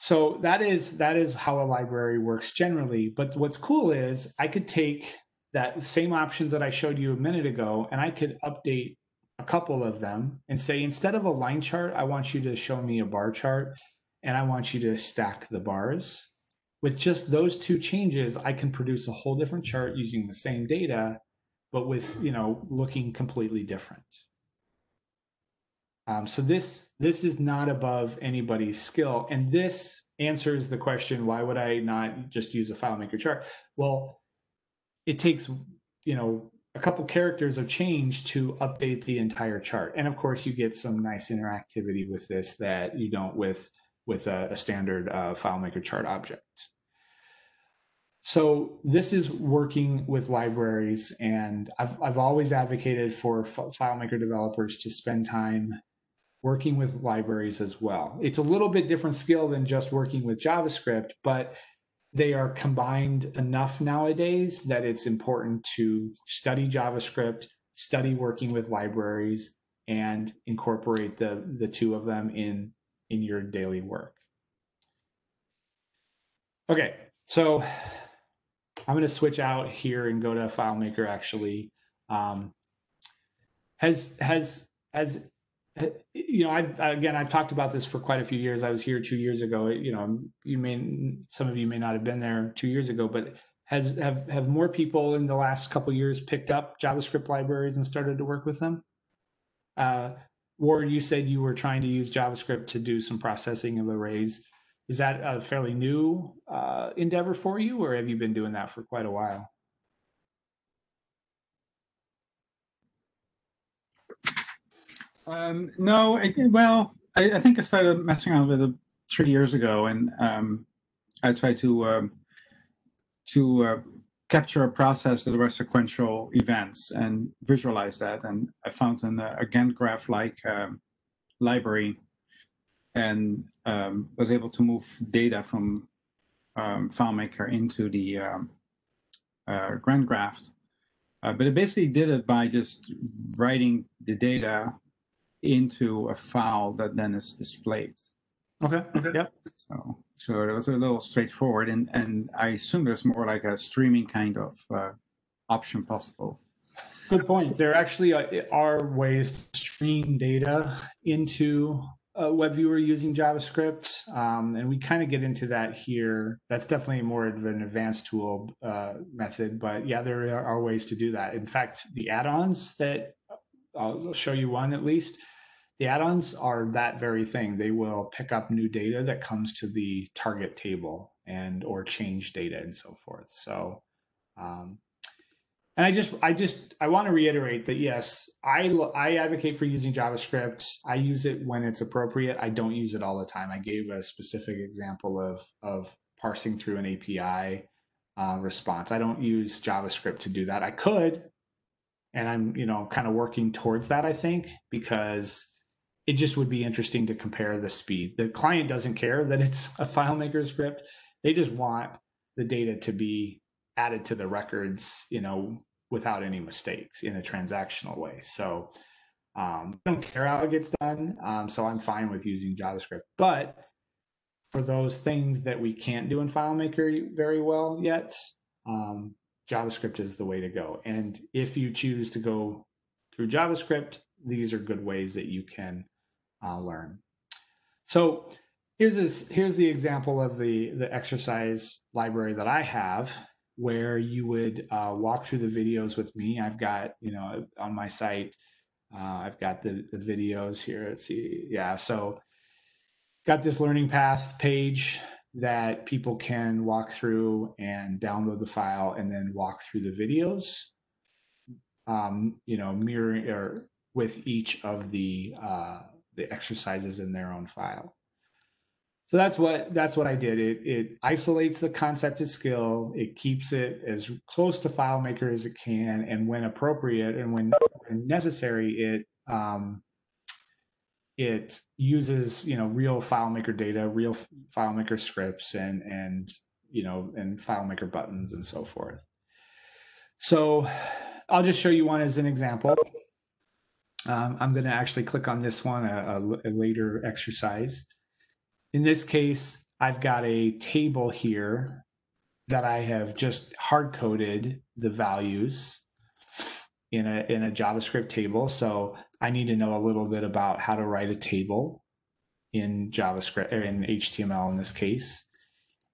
So that is, that is how a library works generally. But what's cool is I could take that same options that I showed you a minute ago, and I could update a couple of them and say, instead of a line chart, I want you to show me a bar chart, and I want you to stack the bars. With just those two changes, I can produce a whole different chart using the same data, but with, you know, looking completely different. Um, so this this is not above anybody's skill. And this answers the question, why would I not just use a FileMaker chart? Well, it takes, you know, a couple characters of change to update the entire chart. And of course, you get some nice interactivity with this that you don't with, with a, a standard uh, FileMaker chart object. So this is working with libraries, and I've, I've always advocated for FileMaker developers to spend time working with libraries as well. It's a little bit different skill than just working with JavaScript, but they are combined enough nowadays that it's important to study JavaScript, study working with libraries, and incorporate the, the two of them in, in your daily work. Okay, so I'm going to switch out here and go to FileMaker actually. Um, has, has, has, you know, I've, again, I've talked about this for quite a few years. I was here two years ago. You know, you may, some of you may not have been there two years ago, but has, have, have more people in the last couple of years picked up JavaScript libraries and started to work with them? Uh, Ward, you said you were trying to use JavaScript to do some processing of arrays. Is that a fairly new uh, endeavor for you, or have you been doing that for quite a while? Um, no, I, well, I, I think I started messing around with it three years ago, and um, I tried to um, to uh, capture a process that were sequential events and visualize that. And I found an uh, a Gantt graph-like um, library, and um, was able to move data from um, FileMaker into the um, uh, Gantt graph. Uh, but it basically did it by just writing the data into a file that then is displayed. Okay. Okay. Yep. So, so it was a little straightforward, and and I assume there's more like a streaming kind of uh, option possible. Good point. There actually are ways to stream data into a web viewer using JavaScript, um, and we kind of get into that here. That's definitely more of an advanced tool uh, method, but yeah, there are ways to do that. In fact, the add-ons that I'll show you one at least. The add-ons are that very thing. They will pick up new data that comes to the target table and or change data and so forth. So, um, and I just, I just, I want to reiterate that yes, I, I advocate for using JavaScript. I use it when it's appropriate. I don't use it all the time. I gave a specific example of of parsing through an A P I uh, response. I don't use JavaScript to do that. I could. And I'm, you know, kind of working towards that, I think, because it just would be interesting to compare the speed. The client doesn't care that it's a FileMaker script. They just want the data to be added to the records, you know, without any mistakes in a transactional way. So um, I don't care how it gets done. Um, so I'm fine with using JavaScript. But for those things that we can't do in FileMaker very well yet, um, JavaScript is the way to go. And if you choose to go through JavaScript, these are good ways that you can uh, learn. So here's this, here's the example of the, the exercise library that I have, where you would uh, walk through the videos with me. I've got, you know, on my site, uh, I've got the, the videos here. Let's see. Yeah. So got this learning path page that people can walk through and download the file and then walk through the videos, um, you know, mirroring or with each of the uh, the exercises in their own file. So that's what that's what I did. It it isolates the concept of skill. It keeps it as close to FileMaker as it can, and when appropriate and when necessary, it um, it uses, you know, real FileMaker data, real FileMaker scripts, and and you know, and FileMaker buttons and so forth. So I'll just show you one as an example. Um, I'm going to actually click on this one, a, a later exercise. In this case, I've got a table here that I have just hard coded the values in a in a JavaScript table. So I need to know a little bit about how to write a table in JavaScript, or in H T M L in this case.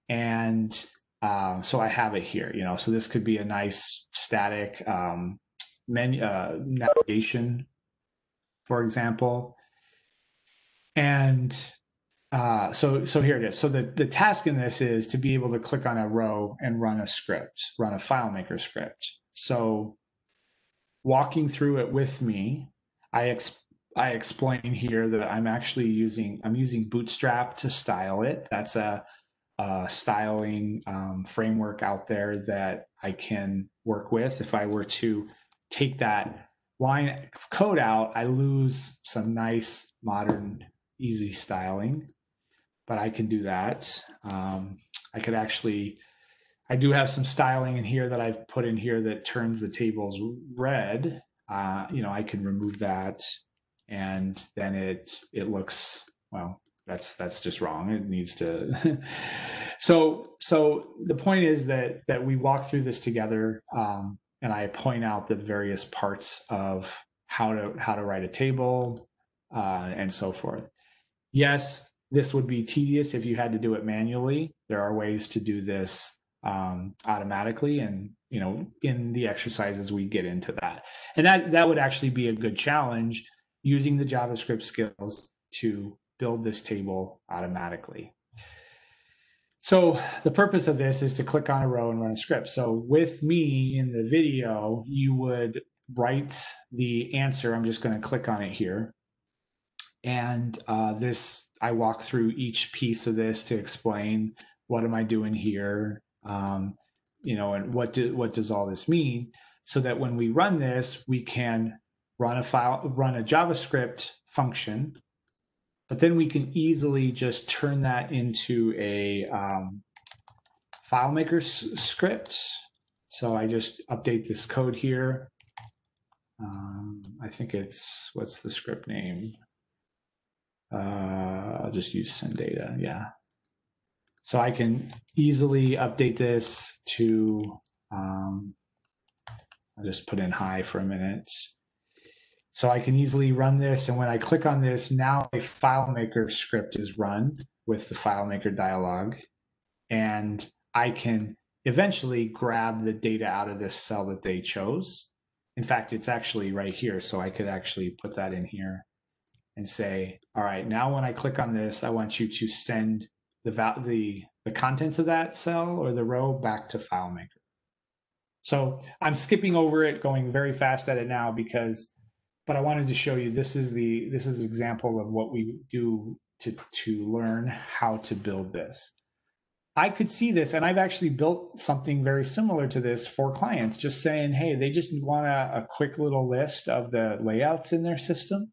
And uh, so I have it here, you know, so this could be a nice static um, menu, uh, navigation, for example. And uh, so so here it is. So the, the task in this is to be able to click on a row and run a script, run a FileMaker script. So walking through it with me, I exp I explain here that I'm actually using, I'm using Bootstrap to style it. That's a, a styling um, framework out there that I can work with. If I were to take that line of code out, I lose some nice, modern, easy styling, but I can do that. Um, I could actually, I do have some styling in here that I've put in here that turns the tables red. Uh, you know, I can remove that, and then it it looks, well, that's that's just wrong. It needs to. so so the point is that that we walk through this together, um, and I point out the various parts of how to how to write a table uh, and so forth. Yes, this would be tedious if you had to do it manually. There are ways to do this um, automatically, and you know, in the exercises we get into that, and that that would actually be a good challenge, using the JavaScript skills to build this table automatically. So the purpose of this is to click on a row and run a script. So with me in the video, you would write the answer. I'm just going to click on it here. And uh, this, I walk through each piece of this to explain, what am I doing here? Um, you know, and what do, what does all this mean? So that when we run this, we can run a file, run a JavaScript function, but then we can easily just turn that into a um, FileMaker script. So I just update this code here. Um, I think it's, what's the script name? Uh, I'll just use send data, yeah. So I can easily update this to, um, I'll just put in hi for a minute. So I can easily run this, and when I click on this, now a FileMaker script is run with the FileMaker dialog, and I can eventually grab the data out of this cell that they chose. In fact, it's actually right here, so I could actually put that in here and say, all right, now when I click on this, I want you to send the the, the contents of that cell or the row back to FileMaker. So I'm skipping over it, going very fast at it now because, but I wanted to show you, this is the this is an example of what we do to, to learn how to build this. I could see this, and I've actually built something very similar to this for clients, just saying, hey, they just want a, a quick little list of the layouts in their system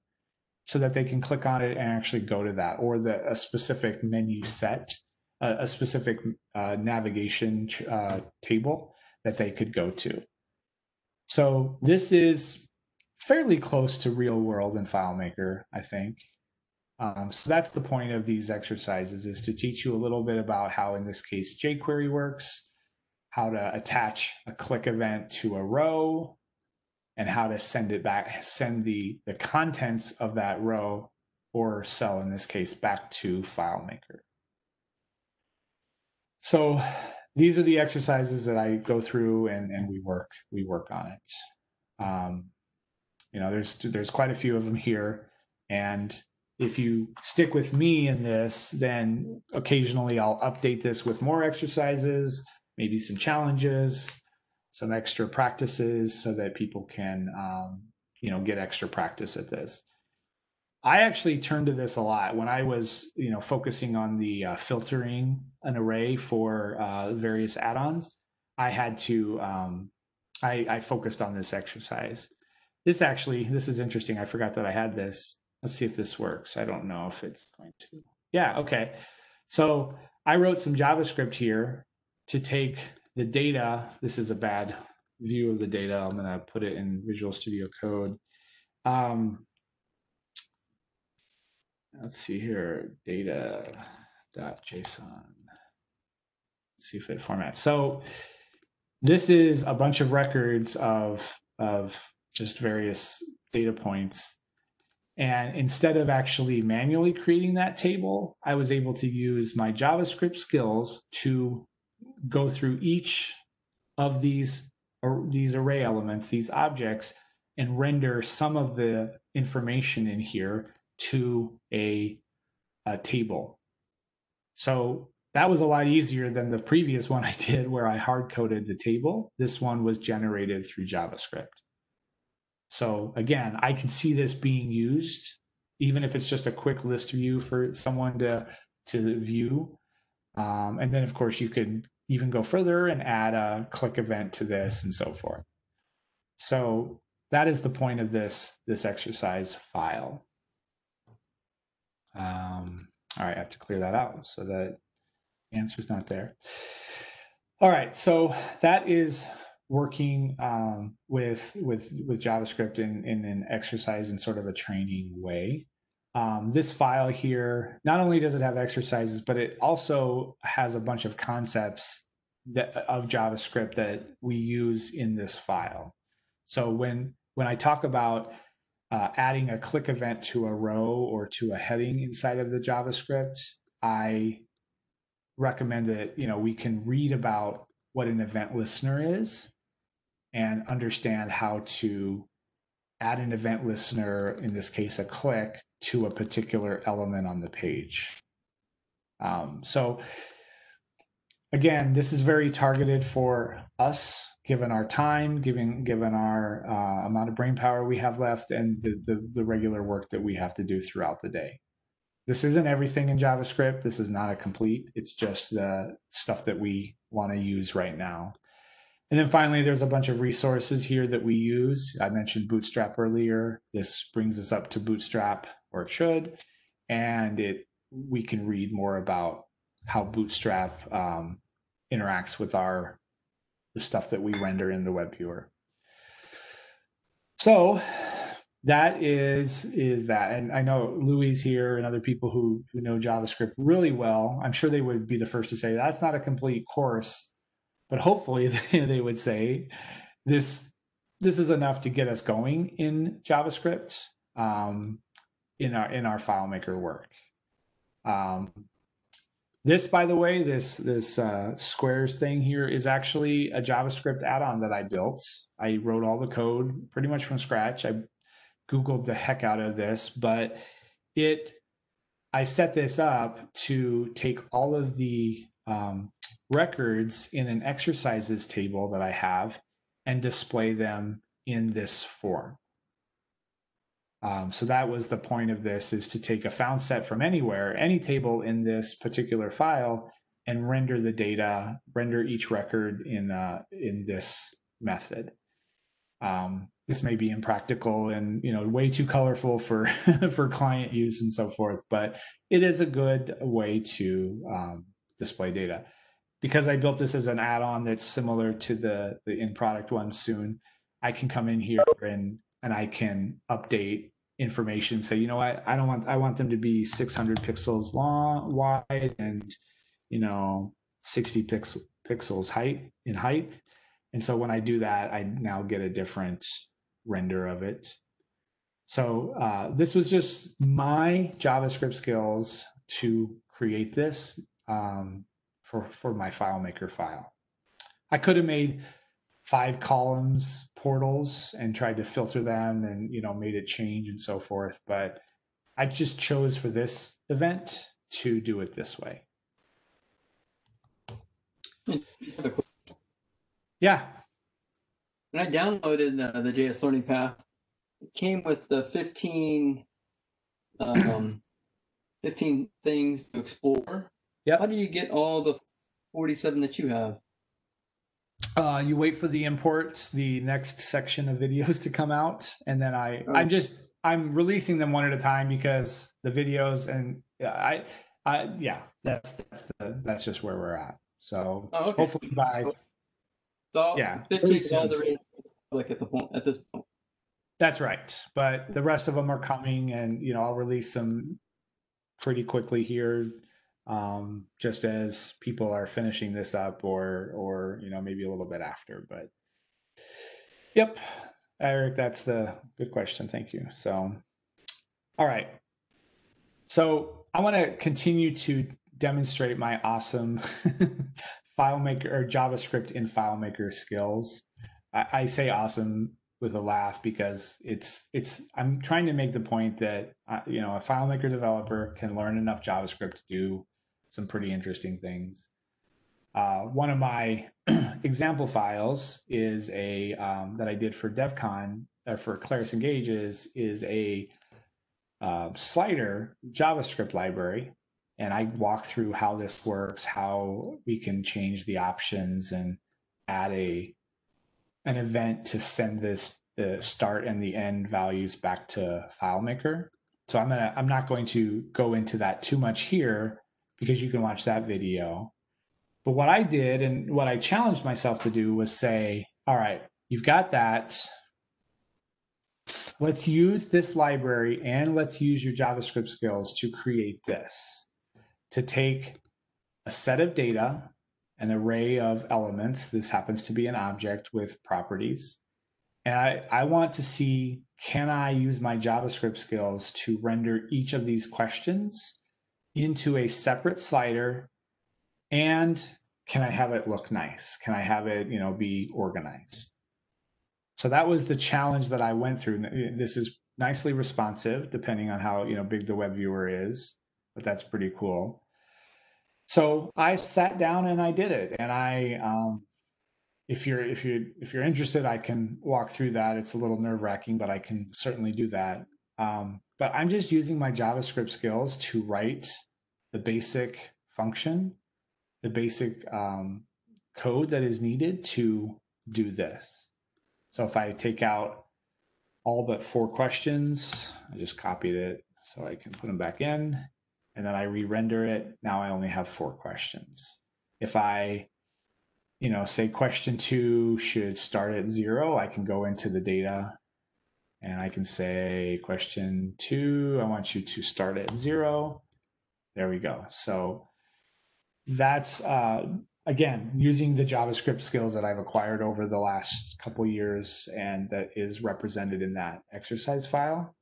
so that they can click on it and actually go to that, or the a specific menu set, a, a specific uh, navigation uh, table that they could go to. So this is fairly close to real world in FileMaker, I think. Um, so that's the point of these exercises, is to teach you a little bit about how, in this case, jQuery works, how to attach a click event to a row, and how to send it back, send the, the contents of that row or cell, in this case, back to FileMaker. So these are the exercises that I go through, and, and we work, we work on it. Um, You know, there's there's quite a few of them here, and if you stick with me in this, then occasionally I'll update this with more exercises, maybe some challenges, some extra practices, so that people can, um, you know, get extra practice at this. I actually turned to this a lot when I was, you know, focusing on the uh, filtering an array for uh, various add-ons. I had to, um, I, I focused on this exercise. This actually, this is interesting. I forgot that I had this. Let's see if this works. I don't know if it's going to. Yeah, okay. So I wrote some JavaScript here to take the data. This is a bad view of the data. I'm gonna put it in Visual Studio Code. Um, let's see here, data dot json. Let's see if it formats. So this is a bunch of records of, of, just various data points. And instead of actually manually creating that table, I was able to use my JavaScript skills to go through each of these, or these array elements, these objects, and render some of the information in here to a uh, table. So that was a lot easier than the previous one I did where I hard coded the table. This one was generated through JavaScript. So again, I can see this being used, even if it's just a quick list view for someone to, to view. Um, and then of course you could even go further and add a click event to this and so forth. So that is the point of this, this exercise file. Um, all right, I have to clear that out so that the answer's not there. All right, so that is working um, with, with, with JavaScript in, in an exercise in sort of a training way. Um, this file here, not only does it have exercises, but it also has a bunch of concepts that, of JavaScript that we use in this file. So when, when I talk about uh, adding a click event to a row or to a heading inside of the JavaScript, I recommend that, you know, we can read about what an event listener is and understand how to add an event listener, in this case, a click, to a particular element on the page. Um, so again, this is very targeted for us, given our time, given, given our uh, amount of brain power we have left and the, the, the regular work that we have to do throughout the day. This isn't everything in JavaScript. This is not a complete, it's just the stuff that we want to use right now. And then finally, there's a bunch of resources here that we use. I mentioned Bootstrap earlier. This brings us up to Bootstrap, or it should, and it we can read more about how Bootstrap um, interacts with our the stuff that we render in the web viewer. So that is is that, and I know Louis here and other people who who know JavaScript really well. I'm sure they would be the first to say that's not a complete course. But hopefully they would say this, this is enough to get us going in JavaScript um, in our in our FileMaker work. Um, this, by the way, this this uh, squares thing here is actually a JavaScript add-on that I built. I wrote all the code pretty much from scratch. I Googled the heck out of this, but it I set this up to take all of the um, records in an exercises table that I have and display them in this form. Um, so that was the point of this, is to take a found set from anywhere, any table in this particular file, and render the data, render each record in, uh, in this method. Um, this may be impractical and, you know, way too colorful for, for client use and so forth, but it is a good way to um, display data. Because I built this as an add-on that's similar to the, the in-product one soon, I can come in here and, and I can update information. Say, you know what, I don't want, I want them to be six hundred pixels long, wide, and, you know, sixty pixel, pixels height in height. And so when I do that, I now get a different render of it. So uh, this was just my JavaScript skills to create this. Um, For, for my FileMaker file. I could have made five columns portals and tried to filter them and, you know, made it change and so forth, but I just chose for this event to do it this way. Yeah. When I downloaded the, the J S Learning Path, it came with the fifteen, um, fifteen things to explore. Yep. How do you get all the forty-seven that you have? Uh, you wait for the imports, the next section of videos to come out, and then I, oh. I'm just, I'm releasing them one at a time because the videos and yeah, I, I yeah, that's that's the, that's just where we're at. So oh, okay. Hopefully by so, yeah, fifteen all there is like at the point at this point. That's right, but the rest of them are coming, and you know I'll release them pretty quickly here. Um, just as people are finishing this up or, or, you know, maybe a little bit after, but yep, Eric, that's the good question. Thank you. So, all right. So I want to continue to demonstrate my awesome FileMaker or JavaScript in FileMaker skills. I, I say awesome with a laugh, because it's it's I'm trying to make the point that uh, you know, a FileMaker developer can learn enough JavaScript to do some pretty interesting things. Uh, one of my example files is a um, that I did for DEF CON or for Claris Engage is is a uh, slider JavaScript library, and I walk through how this works, how we can change the options and add a an event to send this the start and the end values back to FileMaker. So I'm gonna I'm not going to go into that too much here, because you can watch that video. But what I did and what I challenged myself to do was say, all right, you've got that. Let's use this library and let's use your JavaScript skills to create this, to take a set of data, an array of elements. This happens to be an object with properties. And I, I want to see, can I use my JavaScript skills to render each of these questions into a separate slider? And can I have it look nice? Can I have it, you know, be organized? So that was the challenge that I went through. This is nicely responsive, depending on how, you know, big the web viewer is, but that's pretty cool. So I sat down and I did it. And I, um, if you're if you if you're interested, I can walk through that. It's a little nerve wracking, but I can certainly do that. Um, but I'm just using my JavaScript skills to write the basic function, the basic um, code that is needed to do this. So if I take out all but four questions, I just copied it so I can put them back in, and then I re-render it. Now I only have four questions. If I, you know, say question two should start at zero, I can go into the data and I can say question two, I want you to start at zero. There we go. So that's, uh, again, using the JavaScript skills that I've acquired over the last couple years, and that is represented in that exercise file.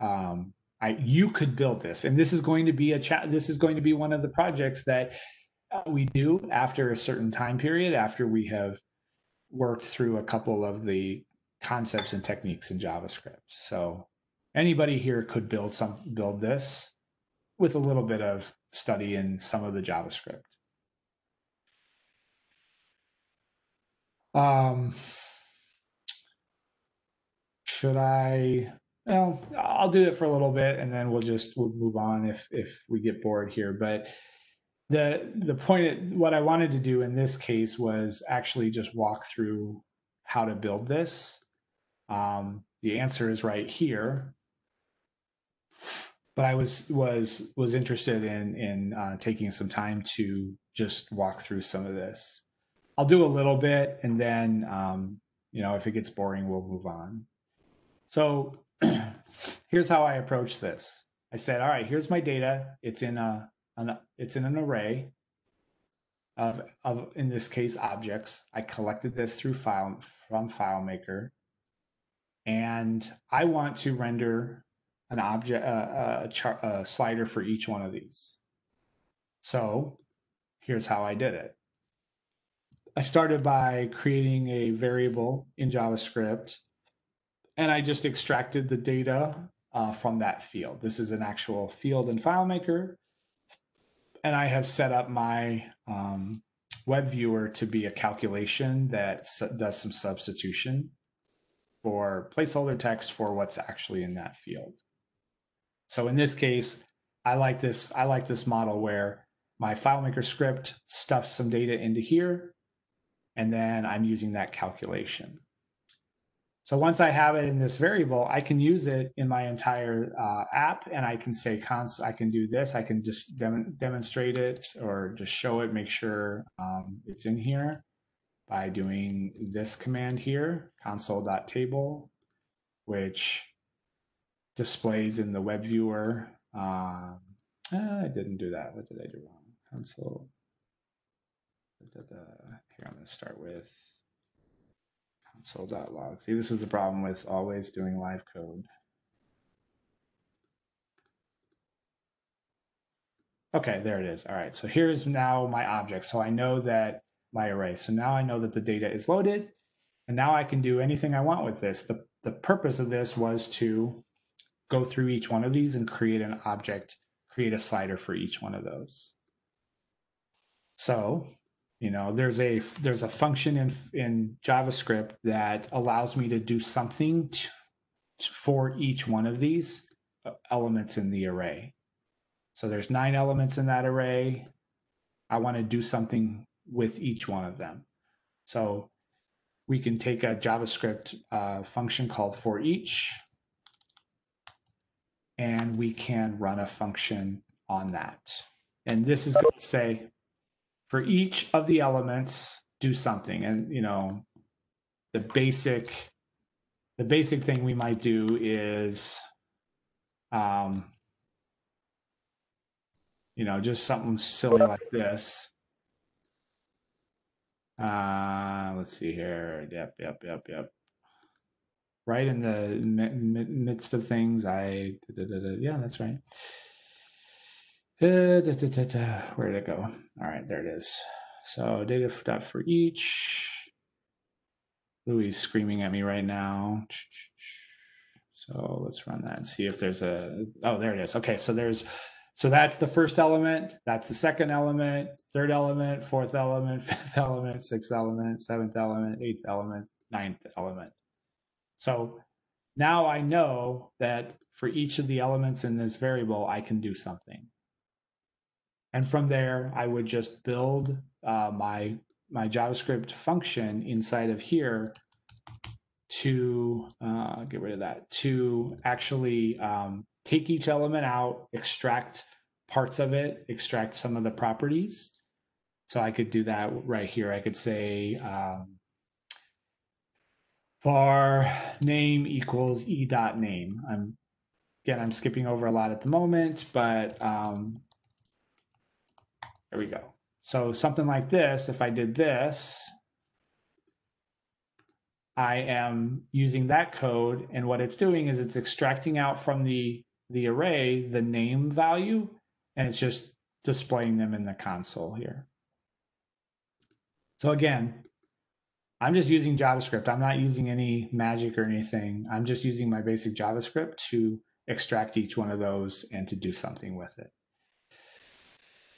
Um, I, you could build this, and this is going to be a chat. This is going to be one of the projects that we do after a certain time period, after we have worked through a couple of the concepts and techniques in JavaScript. So anybody here could build some, build this with a little bit of study in some of the JavaScript. Um, should I, well, I'll do it for a little bit and then we'll just, we'll move on if, if we get bored here. But the, the point, what I wanted to do in this case was actually just walk through how to build this. Um, the answer is right here. But I was was was interested in in uh, taking some time to just walk through some of this. I'll do a little bit, and then um, you know, if it gets boring, we'll move on. So here's how I approached this. I said, all right, here's my data. It's in a an, it's in an array of of in this case objects. I collected this through file from FileMaker, and I want to render an object, uh, a, chart, a slider for each one of these. So here's how I did it. I started by creating a variable in JavaScript, and I just extracted the data uh, from that field. This is an actual field in FileMaker, and I have set up my um, web viewer to be a calculation that does some substitution for placeholder text for what's actually in that field. So in this case, I like this, I like this model where my FileMaker script stuffs some data into here, and then I'm using that calculation. So once I have it in this variable, I can use it in my entire uh, app, and I can say, cons I can do this, I can just dem demonstrate it or just show it, make sure um, it's in here by doing this command here, console.table, which displays in the web viewer. Um, I didn't do that. What did I do wrong? Console. Da, da, da. Here, I'm going to start with console.log. See, this is the problem with always doing live code. Okay, there it is. All right, so here's now my object. So I know that my array. So now I know that the data is loaded, And now I can do anything I want with this. The, the purpose of this was to go through each one of these and create an object, create a slider for each one of those. So, you know, there's a there's a function in, in JavaScript that allows me to do something to, for each one of these elements in the array. So there's nine elements in that array. I want to do something with each one of them. So we can take a JavaScript uh, function called for each, and we can run a function on that. And this is going to say, for each of the elements, do something. And, you know, the basic, the basic thing we might do is, um, you know, just something silly like this. Uh, let's see here. Yep, yep, yep, yep. Right in the midst of things, I, da, da, da, yeah, that's right. Da, da, da, da, da. Where did it go? All right, there it is. So data dot for each. Louis is screaming at me right now. So let's run that and see if there's a, oh, there it is. Okay, so there's, so that's the first element, that's the second element, third element, fourth element, fifth element, sixth element, seventh element, eighth element, ninth element. So now I know that for each of the elements in this variable, I can do something. And from there, I would just build uh, my, my JavaScript function inside of here to uh, get rid of that, to actually um, take each element out, extract parts of it, extract some of the properties. So I could do that right here. I could say, um, var name equals e dot name. I'm again I'm skipping over a lot at the moment, but um, there we go. So something like this. If I did this, I am using that code, and what it's doing is it's extracting out from the the array the name value, and it's just displaying them in the console here. So again, I'm just using JavaScript. I'm not using any magic or anything. I'm just using my basic JavaScript to extract each one of those and to do something with it.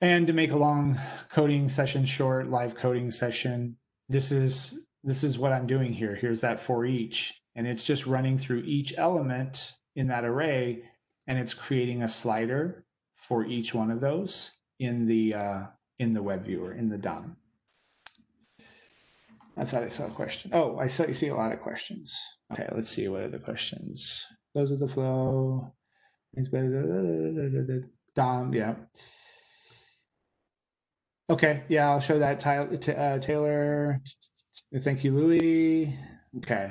And to make a long coding session short, live coding session, this is, this is what I'm doing here. Here's that for each, and it's just running through each element in that array, and it's creating a slider for each one of those in the, uh, in the web viewer, in the D O M. That's how I saw a question. Oh, I saw, you see a lot of questions. Okay, let's see, what are the questions? Those are the flow. Dom, yeah. Okay, yeah, I'll show that to uh, Taylor. Thank you, Louis. Okay.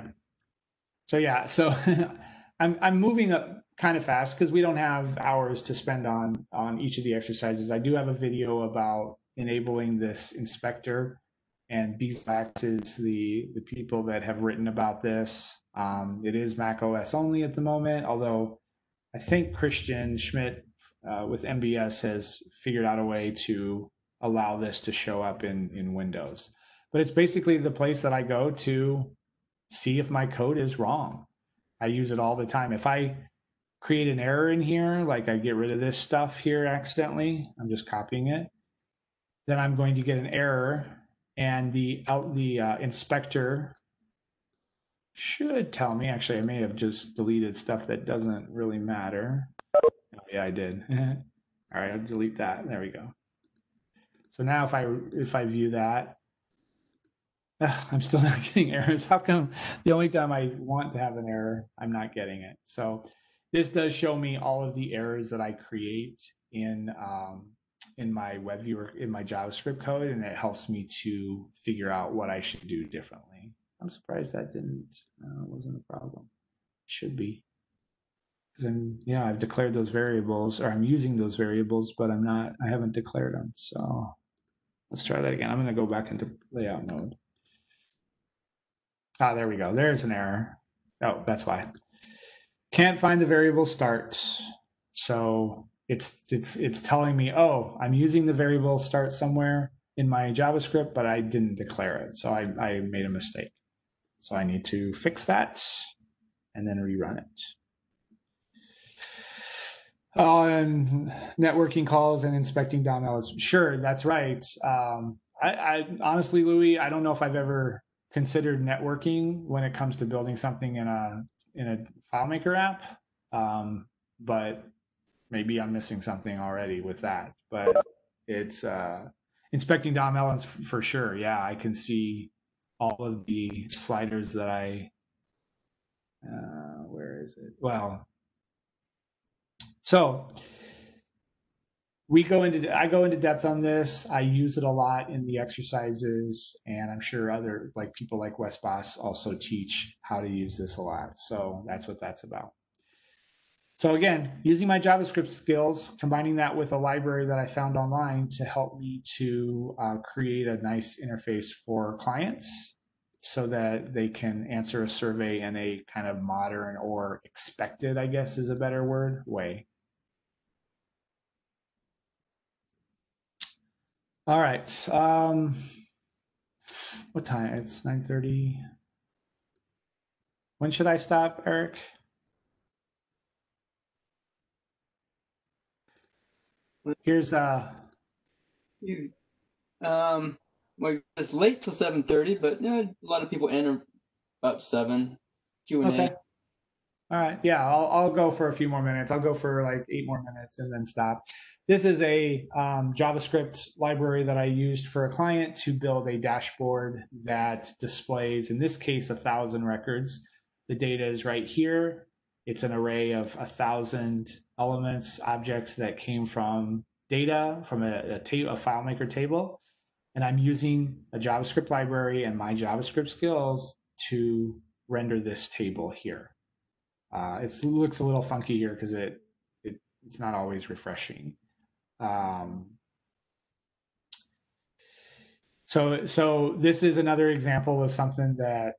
So yeah, so I'm I'm moving up kind of fast because we don't have hours to spend on on each of the exercises. I do have a video about enabling this inspector. And Beezwax is the, the people that have written about this. Um, it is Mac O S only at the moment, although I think Christian Schmidt uh, with M B S has figured out a way to allow this to show up in, in Windows. But it's basically the place that I go to see if my code is wrong. I use it all the time. If I create an error in here, like I get rid of this stuff here accidentally, I'm just copying it, then I'm going to get an error. And the out the uh, inspector should tell me. Actually, I may have just deleted stuff that doesn't really matter. Oh, yeah, I did. All right, I'll delete that. There we go. So now if I if I view that, ugh, I'm still not getting errors. How come the only time I want to have an error, I'm not getting it? So this does show me all of the errors that I create in. Um, in my web viewer, in my JavaScript code, and it helps me to figure out what I should do differently. I'm surprised that didn't, uh, wasn't a problem. It should be. Because I'm, yeah, I've declared those variables, or I'm using those variables, but I'm not, I haven't declared them. So let's try that again. I'm gonna go back into layout mode. Ah, there we go, there's an error. Oh, that's why. Can't find the variable start. So, It's it's it's telling me, oh, I'm using the variable start somewhere in my JavaScript, but I didn't declare it, so I I made a mistake. So I need to fix that and then rerun it. Um, networking calls and inspecting downloads. Sure, that's right. Um, I, I honestly, Louis, I don't know if I've ever considered networking when it comes to building something in a in a FileMaker app, um, but maybe I'm missing something already with that. But it's uh, inspecting D O M elements for sure. Yeah, I can see all of the sliders that I. Uh, where is it? Well. So we go into, I go into depth on this. I use it a lot in the exercises, and I'm sure other like people like Wes Bos also teach how to use this a lot. So that's what that's about. So again, using my JavaScript skills, combining that with a library that I found online to help me to uh, create a nice interface for clients so that they can answer a survey in a kind of modern or expected, I guess is a better word, way. All right. Um, what time? It's nine thirty. When should I stop, Eric? Here's uh. You, um, well, it's late till seven thirty, but you know, a lot of people enter about seven. Q and A. Okay. All right. Yeah, I'll I'll go for a few more minutes. I'll go for like eight more minutes and then stop. This is a um, JavaScript library that I used for a client to build a dashboard that displays, in this case, a thousand records. The data is right here. It's an array of a thousand elements, objects that came from data from a, a, ta a FileMaker table. And I'm using a JavaScript library and my JavaScript skills to render this table here. Uh, it looks a little funky here because it, it it's not always refreshing. Um, so, so this is another example of something that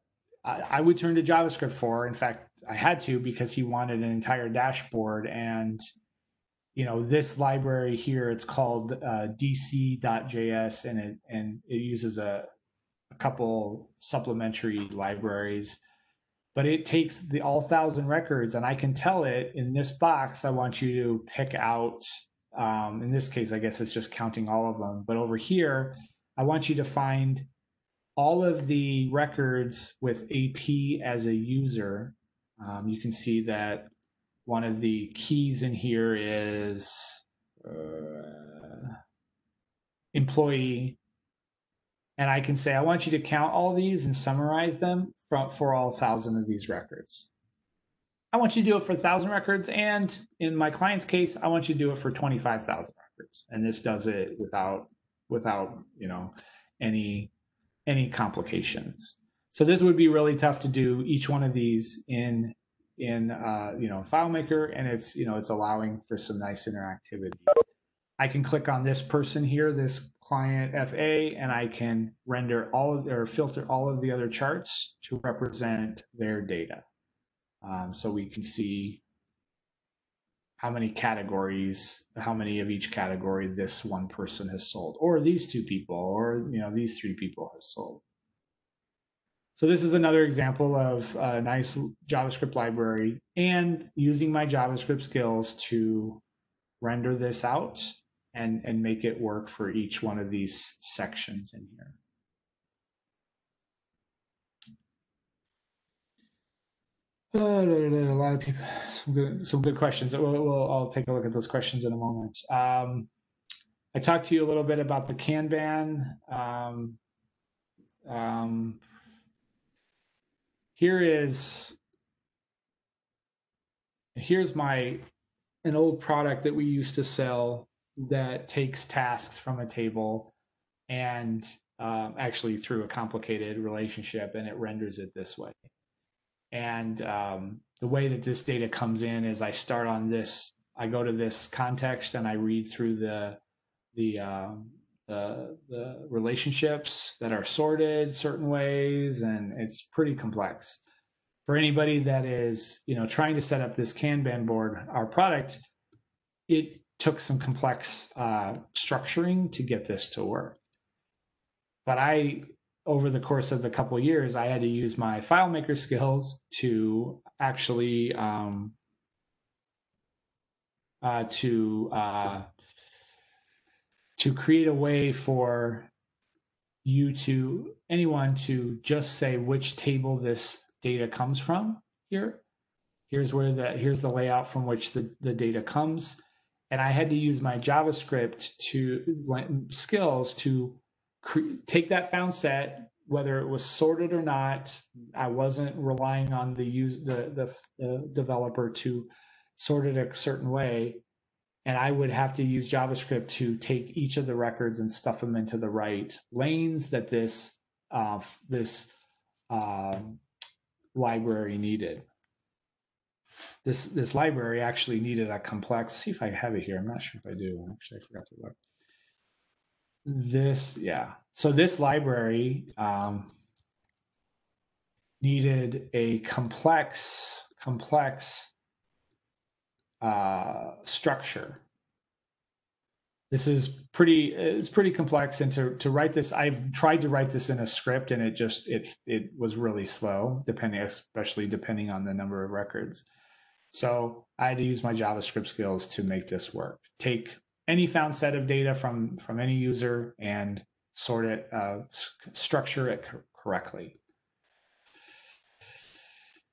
I, I would turn to JavaScript for. In fact, I had to, because he wanted an entire dashboard. And you know, this library here, it's called uh, D C dot J S, and it and it uses a, a couple supplementary libraries, but it takes the all thousand records, and I can tell it in this box, I want you to pick out, um, in this case, I guess it's just counting all of them, but over here, I want you to find all of the records with A P as a user. Um, you can see that one of the keys in here is uh, employee. And I can say, I want you to count all these and summarize them for, for all one thousand of these records. I want you to do it for one thousand records. And in my client's case, I want you to do it for twenty-five thousand records. And this does it without, without you know, any, any complications. So this would be really tough to do each one of these in in uh, you know, FileMaker, and it's you know it's allowing for some nice interactivity. I can click on this person here, this client F A, and I can render all of, or filter all of the other charts to represent their data. Um, so we can see how many categories, how many of each category this one person has sold, or these two people, or you know these three people have sold. So this is another example of a nice JavaScript library and using my JavaScript skills to render this out and, and make it work for each one of these sections in here. Uh, a lot of people, some good, some good questions. We'll, we'll, I'll take a look at those questions in a moment. Um, I talked to you a little bit about the Kanban. Um, um, Here is, here's my, an old product that we used to sell that takes tasks from a table and um, actually through a complicated relationship, and it renders it this way. And um, the way that this data comes in is I start on this, I go to this context and I read through the, the, um, The, the relationships that are sorted certain ways, and it's pretty complex. For anybody that is, you know, trying to set up this Kanban board, our product, it took some complex uh, structuring to get this to work. But I, over the course of the couple of years, I had to use my FileMaker skills to actually um, uh, to uh, to create a way for you to anyone to just say which table this data comes from. Here, here's where the here's the layout from which the the data comes, and I had to use my JavaScript to skills to take that found set, whether it was sorted or not. I wasn't relying on the use the, the the developer to sort it a certain way, and I would have to use JavaScript to take each of the records and stuff them into the right lanes that this uh, this uh, library needed. This this library actually needed a complex. See if I have it here. I'm not sure if I do. Actually, I forgot to look. This, yeah. So this library um, needed a complex, complex uh, structure. This is pretty, it's pretty complex. And to, to write this, I've tried to write this in a script and it just, it, it was really slow, depending, especially depending on the number of records. So I had to use my JavaScript skills to make this work. Take any found set of data from, from any user and sort it, uh, structure it co correctly.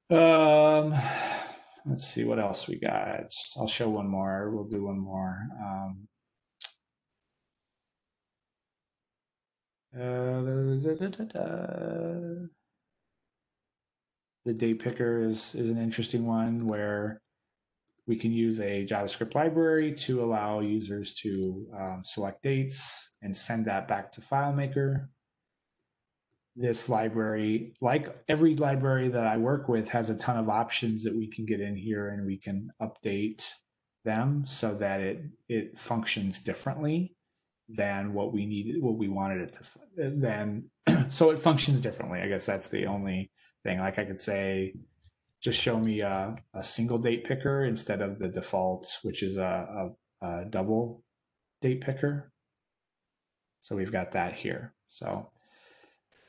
Um, let's see what else we got. I'll show one more. We'll do one more. Um, uh, da, da, da, da. The date picker is, is an interesting one where we can use a JavaScript library to allow users to um, select dates and send that back to FileMaker. This library, like every library that I work with, has a ton of options that we can get in here, and we can update them so that it it functions differently than what we needed, what we wanted it to. Then, so it functions differently. I guess that's the only thing. Like I could say, just show me a, a single date picker instead of the default, which is a, a, a double date picker. So we've got that here. So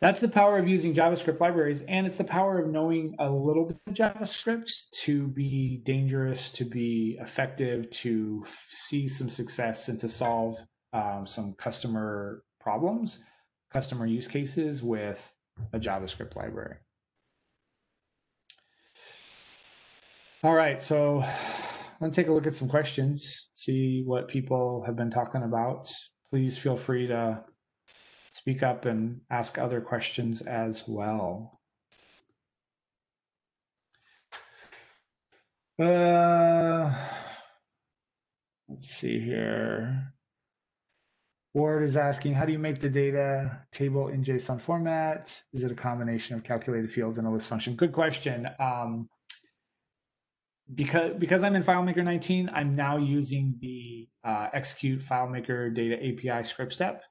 that's the power of using JavaScript libraries, and it's the power of knowing a little bit of JavaScript to be dangerous, to be effective, to see some success, and to solve um, some customer problems, customer use cases with a JavaScript library. All right, so I'm gonna take a look at some questions, see what people have been talking about. Please feel free to speak up and ask other questions as well. Uh, let's see here. Ward is asking, how do you make the data table in JSON format? Is it a combination of calculated fields and a list function? Good question. Um, Because because I'm in FileMaker nineteen, I'm now using the uh, execute FileMaker data A P I script step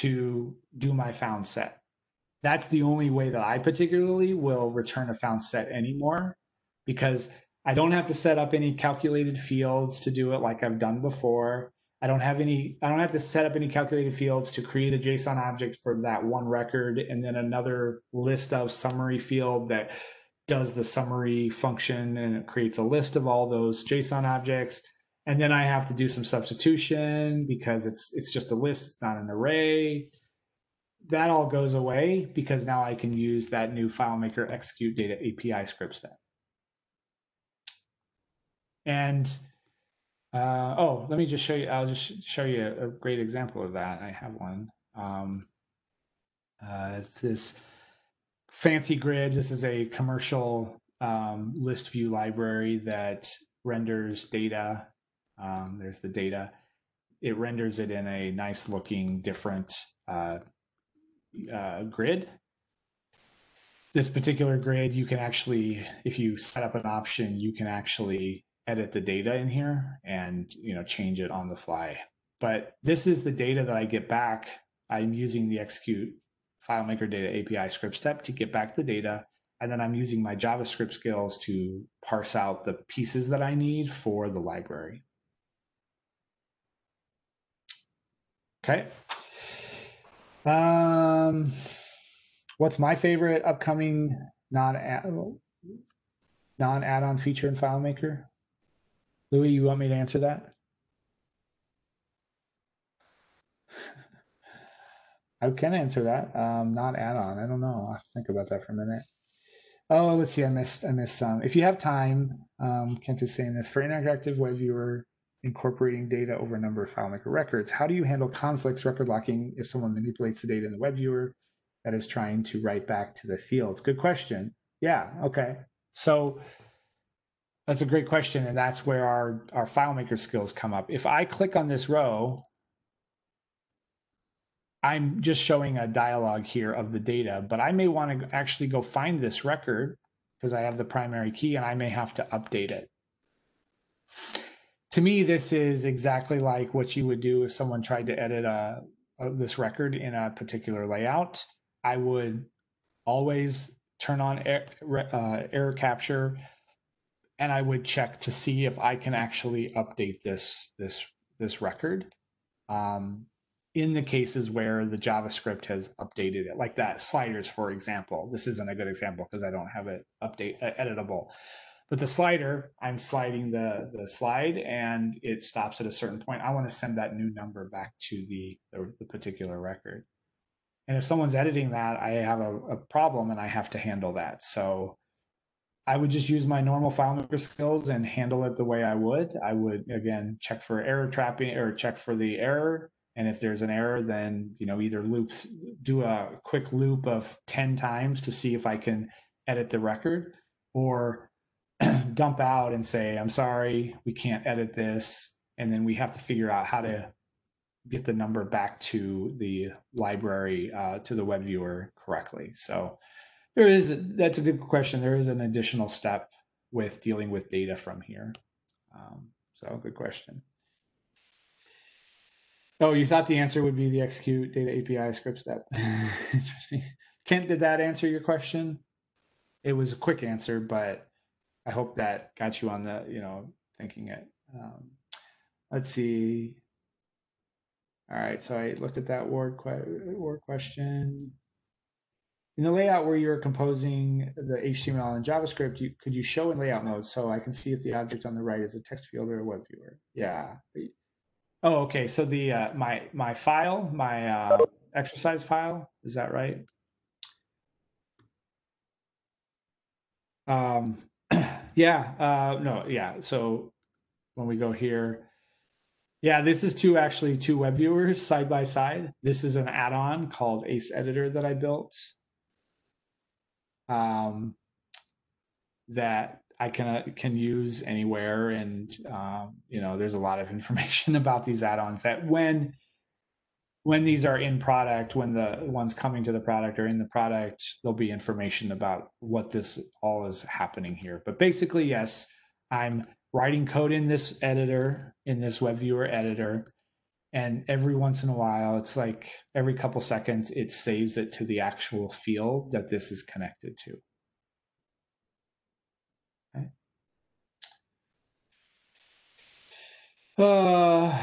to do my found set. That's the only way that I particularly will return a found set anymore, because I don't have to set up any calculated fields to do it like I've done before. I don't have any. I don't have to set up any calculated fields to create a JSON object for that one record and then another list of summary field that does the summary function, and it creates a list of all those JSON objects. And then I have to do some substitution because it's it's just a list, it's not an array. That all goes away because now I can use that new FileMaker execute data A P I script step. And uh, oh, let me just show you, I'll just show you a great example of that. I have one. Um, uh, it's this fancy grid. This is a commercial um, list view library that renders data. Um, there's the data. It renders it in a nice looking different uh, uh, grid. This particular grid, you can actually, if you set up an option, you can actually edit the data in here and, you know, change it on the fly. But this is the data that I get back. I'm using the execute FileMaker data A P I script step to get back the data. And then I'm using my JavaScript skills to parse out the pieces that I need for the library. Okay. Um, What's my favorite upcoming non non add-on feature in FileMaker? Louis, you want me to answer that? I can answer that. Um, not add-on. I don't know. I'll have to think about that for a minute. Oh, let's see. I missed. I missed some. If you have time, um, Kent is saying this for interactive web viewer incorporating data over a number of FileMaker records. How do you handle conflicts, record locking, if someone manipulates the data in the web viewer that is trying to write back to the fields? Good question. Yeah. Okay. So that's a great question, and that's where our our FileMaker skills come up. If I click on this row, I'm just showing a dialogue here of the data, but I may want to actually go find this record because I have the primary key and I may have to update it. To me, this is exactly like what you would do if someone tried to edit a, a, this record in a particular layout. I would always turn on er, uh, error capture, and I would check to see if I can actually update this, this, this record. Um, in the cases where the JavaScript has updated it, like that sliders, for example. This isn't a good example because I don't have it update uh, editable, but the slider, I'm sliding the, the slide and it stops at a certain point. I want to send that new number back to the, the, the particular record. And if someone's editing that, I have a, a problem and I have to handle that. So I would just use my normal FileMaker skills and handle it the way I would. I would, again, check for error trapping or check for the error. And if there's an error, then, you know, either loop, do a quick loop of ten times to see if I can edit the record, or dump out and say, I'm sorry, we can't edit this. And then we have to figure out how to get the number back to the library, uh, to the web viewer correctly. So there is, that's a good question. There is an additional step with dealing with data from here. Um, so good question. Oh, you thought the answer would be the execute data A P I script step. Interesting. Kent, did that answer your question? It was a quick answer, but I hope that got you on the, you know, thinking it. Um, let's see. All right, so I looked at that word, word question. In the layout where you're composing the H T M L and JavaScript, you, could you show in layout mode so I can see if the object on the right is a text field or a web viewer? Yeah. Oh, okay. So the uh, my my file, my uh, exercise file, is that right? Um, yeah. Uh, no. Yeah. So when we go here, yeah, this is two actually two web viewers side by side. This is an add-on called Ace Editor that I built. Um, that. I can can use anywhere, and um, you know, there's a lot of information about these add-ons that when when these are in product, when the ones coming to the product are in the product, there'll be information about what this all is happening here. But basically, yes, I'm writing code in this editor, in this web viewer editor, and every once in a while, it's like every couple seconds, it saves it to the actual field that this is connected to. Uh,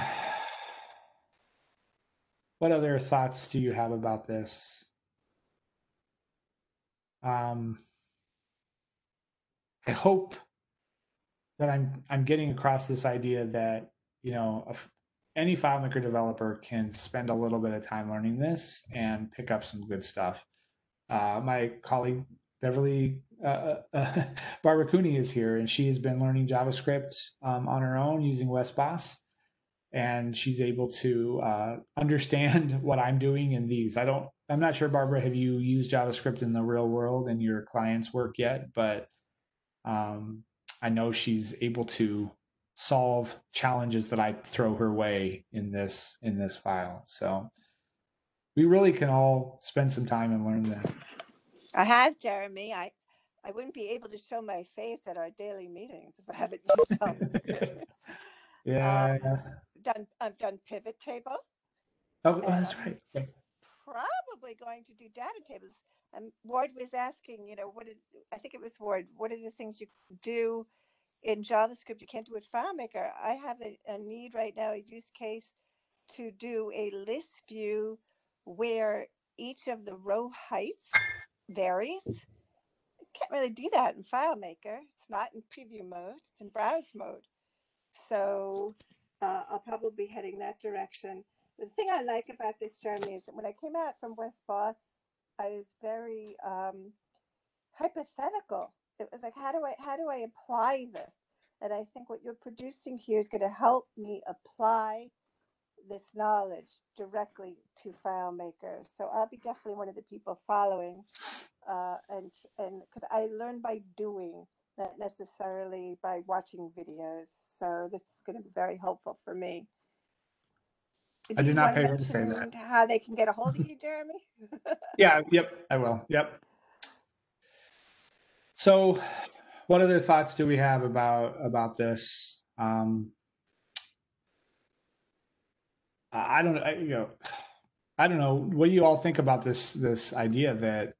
what other thoughts do you have about this? Um, I hope that I'm I'm getting across this idea that, you know, any FileMaker developer can spend a little bit of time learning this and pick up some good stuff. Uh, my colleague Beverly uh, uh, Barbacooney is here, and she has been learning JavaScript um, on her own using Wes Bos, and she's able to uh, understand what I'm doing in these. I don't, I'm not sure, Barbara, have you used JavaScript in the real world in your clients' work yet? But um, I know she's able to solve challenges that I throw her way in this in this file. So we really can all spend some time and learn that. I have, Jeremy. I, I wouldn't be able to show my face at our daily meetings if I haven't used them. Yeah. Um, done, I've done pivot table. Oh, oh that's right. Okay. Probably going to do data tables. And Ward was asking, you know, what did, I think it was Ward, what are the things you do in JavaScript you can't do with FileMaker? I have a, a need right now, a use case to do a list view where each of the row heights varies. You can't really do that in FileMaker. It's not in preview mode, it's in browse mode. So uh, I'll probably be heading that direction. The thing I like about this, Jeremy, is that when I came out from Wes Bos, I was very um, hypothetical. It was like, how do I how do I apply this? And I think what you're producing here is going to help me apply this knowledge directly to FileMaker. So I'll be definitely one of the people following, uh, and and because I learn by doing, not necessarily by watching videos. So this is going to be very helpful for me. I did not pay her to say that. How they can get a hold of you, Jeremy? Yeah. Yep. I will. Yep. So, what other thoughts do we have about about this? Um, I don't I, you know. I don't know. What do you all think about this this idea that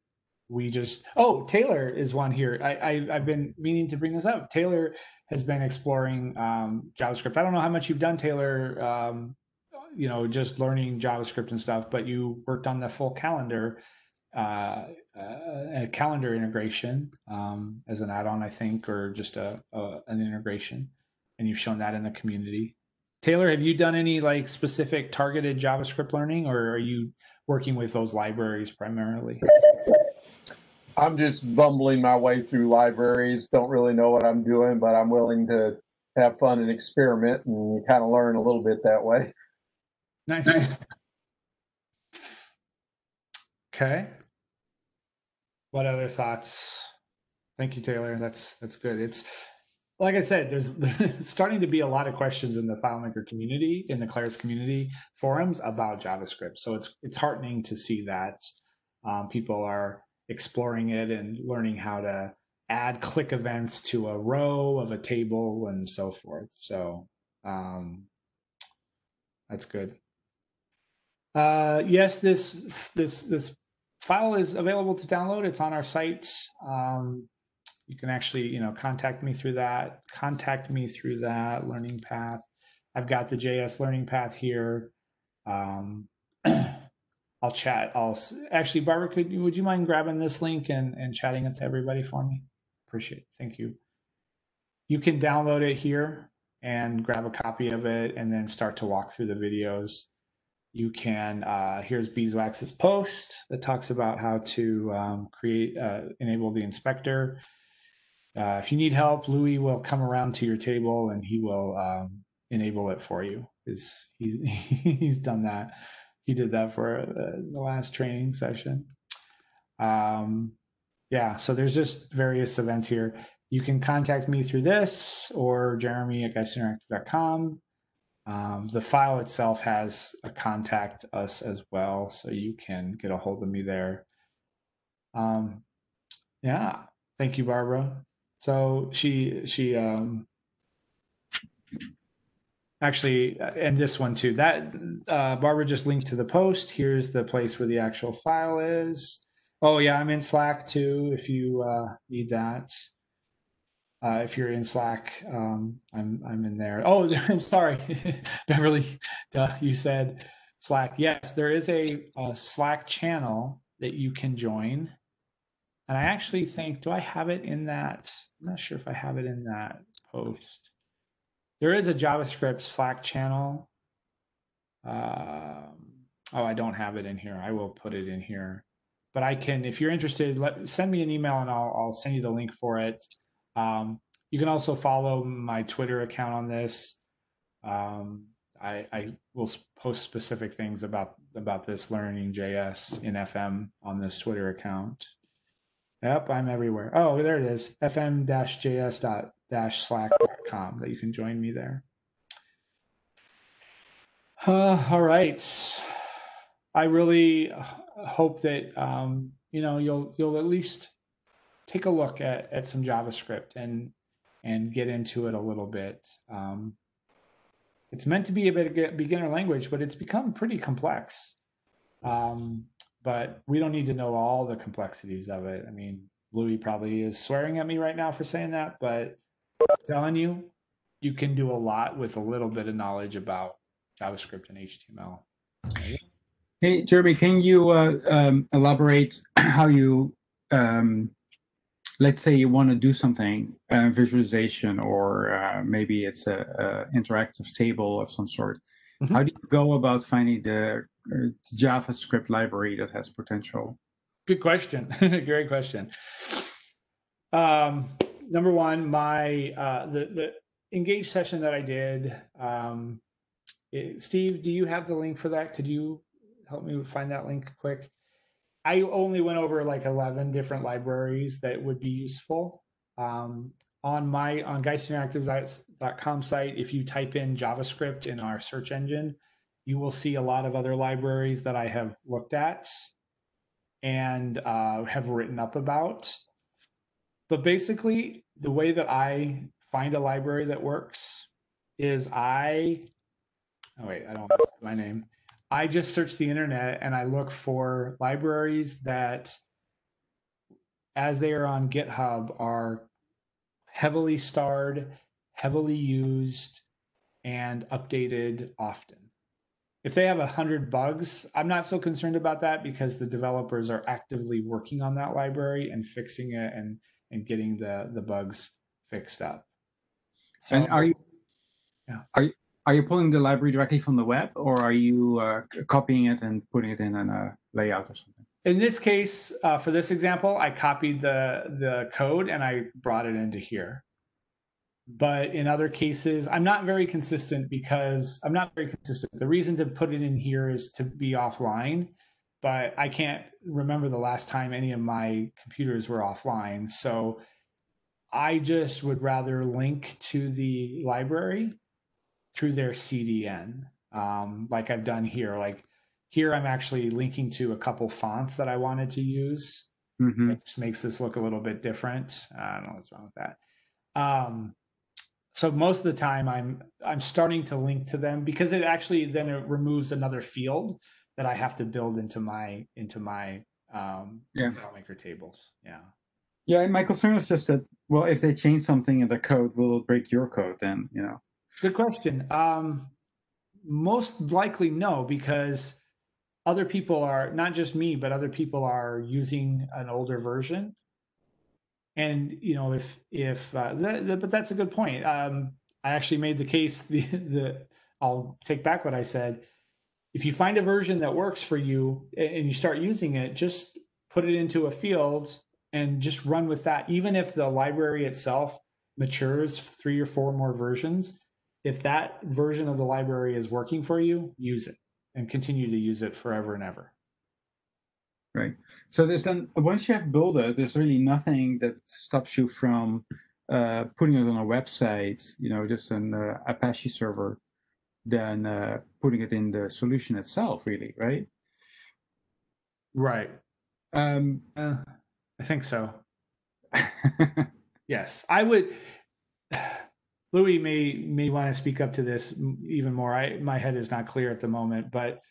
we just? Oh, Taylor is one here. I, I I've been meaning to bring this up. Taylor has been exploring um, JavaScript. I don't know how much you've done, Taylor. Um, you know, just learning JavaScript and stuff, but you worked on the full calendar, uh, uh calendar integration, um, as an add-on, I think, or just a, a, an integration. And you've shown that in the community. Taylor, have you done any like specific targeted JavaScript learning, or are you working with those libraries primarily? I'm just bumbling my way through libraries. Don't really know what I'm doing, but I'm willing to have fun and experiment and kind of learn a little bit that way. Nice. nice. Okay. What other thoughts? Thank you, Taylor. That's that's good. It's like I said, there's starting to be a lot of questions in the FileMaker community, in the Claris community forums about JavaScript. So it's it's heartening to see that um, people are exploring it and learning how to add click events to a row of a table and so forth. So um, that's good. Uh, yes, this this this file is available to download. It's on our site. Um, you can actually, you know, contact me through that. Contact me through that learning path. I've got the J S learning path here. Um, I'll chat. I'll actually, Barbara, could would you mind grabbing this link and and chatting it to everybody for me? Appreciate it. Thank you. You can download it here and grab a copy of it, and then start to walk through the videos. You can, uh, here's Beezwax's post that talks about how to um, create, uh, enable the inspector. Uh, if you need help, Louis will come around to your table and he will um, enable it for you. He's, he's, he's done that. He did that for uh, the last training session. Um, yeah, so there's just various events here. You can contact me through this or Jeremy at geist interactive dot com. Um, the file itself has a contact us as well, so you can get a hold of me there. Um, yeah, thank you, Barbara. So she she um, actually, and this one too. That uh, Barbara just linked to the post. Here's the place where the actual file is. Oh yeah, I'm in Slack too. If you uh, need that. Uh, if you're in Slack, um, I'm I'm in there. Oh, I'm sorry, Beverly. Duh, you said Slack. Yes, there is a, a Slack channel that you can join. And I actually think, do I have it in that? I'm not sure if I have it in that post. There is a JavaScript Slack channel. Um, oh, I don't have it in here. I will put it in here. But I can, if you're interested, let, send me an email and I'll I'll send you the link for it. Um, you can also follow my Twitter account on this. Um, I, I will post specific things about, about this learning J S in F M on this Twitter account. Yep, I'm everywhere. Oh, there it is. F M dash J S dot slack dot com that you can join me there. Uh, all right. I really hope that, um, you know, you'll, you'll at least take a look at, at some JavaScript and and get into it a little bit. Um, it's meant to be a bit of a beginner language, but it's become pretty complex. Um, but we don't need to know all the complexities of it. I mean, Louis probably is swearing at me right now for saying that, but I'm telling you, you can do a lot with a little bit of knowledge about JavaScript and H T M L. Hey, Jeremy, can you uh, um, elaborate how you um, let's say you want to do something, uh, visualization, or uh, maybe it's a, a interactive table of some sort. Mm-hmm. How do you go about finding the uh, JavaScript library that has potential? Good question. Great question. Um, number one, my uh, the the Engage session that I did. Um, it, Steve, do you have the link for that? Could you help me find that link quick? I only went over like eleven different libraries that would be useful. Um, on my on Geist Interactive dot com site, if you type in JavaScript in our search engine, you will see a lot of other libraries that I have looked at and uh, have written up about. But basically, the way that I find a library that works is I, oh wait, I don't want to say my name. I just search the internet and I look for libraries that, as they are on GitHub, are heavily starred, heavily used, and updated often. If they have one hundred bugs, I'm not so concerned about that because the developers are actively working on that library and fixing it and, and getting the, the bugs fixed up. So, and are you, yeah. are you, Are you pulling the library directly from the web, or are you uh, copying it and putting it in a layout or something? In this case, uh, for this example, I copied the, the code and I brought it into here. But in other cases, I'm not very consistent because I'm not very consistent. The reason to put it in here is to be offline, but I can't remember the last time any of my computers were offline. So I just would rather link to the library through their C D N, um, like I've done here. Like here, I'm actually linking to a couple fonts that I wanted to use. Mm-hmm. It just makes this look a little bit different. I don't know what's wrong with that. Um, so most of the time, I'm I'm starting to link to them because it actually then it removes another field that I have to build into my into my um, yeah. FileMaker tables. Yeah. Yeah, and my concern is just that, well, if they change something in the code, will it break your code then? You know. Good question. Um, most likely no, because other people are, not just me, but other people are using an older version. And, you know, if, if uh, that, that, but that's a good point. Um, I actually made the case, the, the, I'll take back what I said. If you find a version that works for you and you start using it, just put it into a field and just run with that. Even if the library itself matures three or four more versions, if that version of the library is working for you, use it and continue to use it forever and ever. Right. So there's then, once you have built it, there's really nothing that stops you from uh, putting it on a website, you know, just an uh, Apache server, than uh, putting it in the solution itself, really, right? Right. Um, uh, I think so. Yes, I would. Louis may may want to speak up to this even more. I, my head is not clear at the moment, but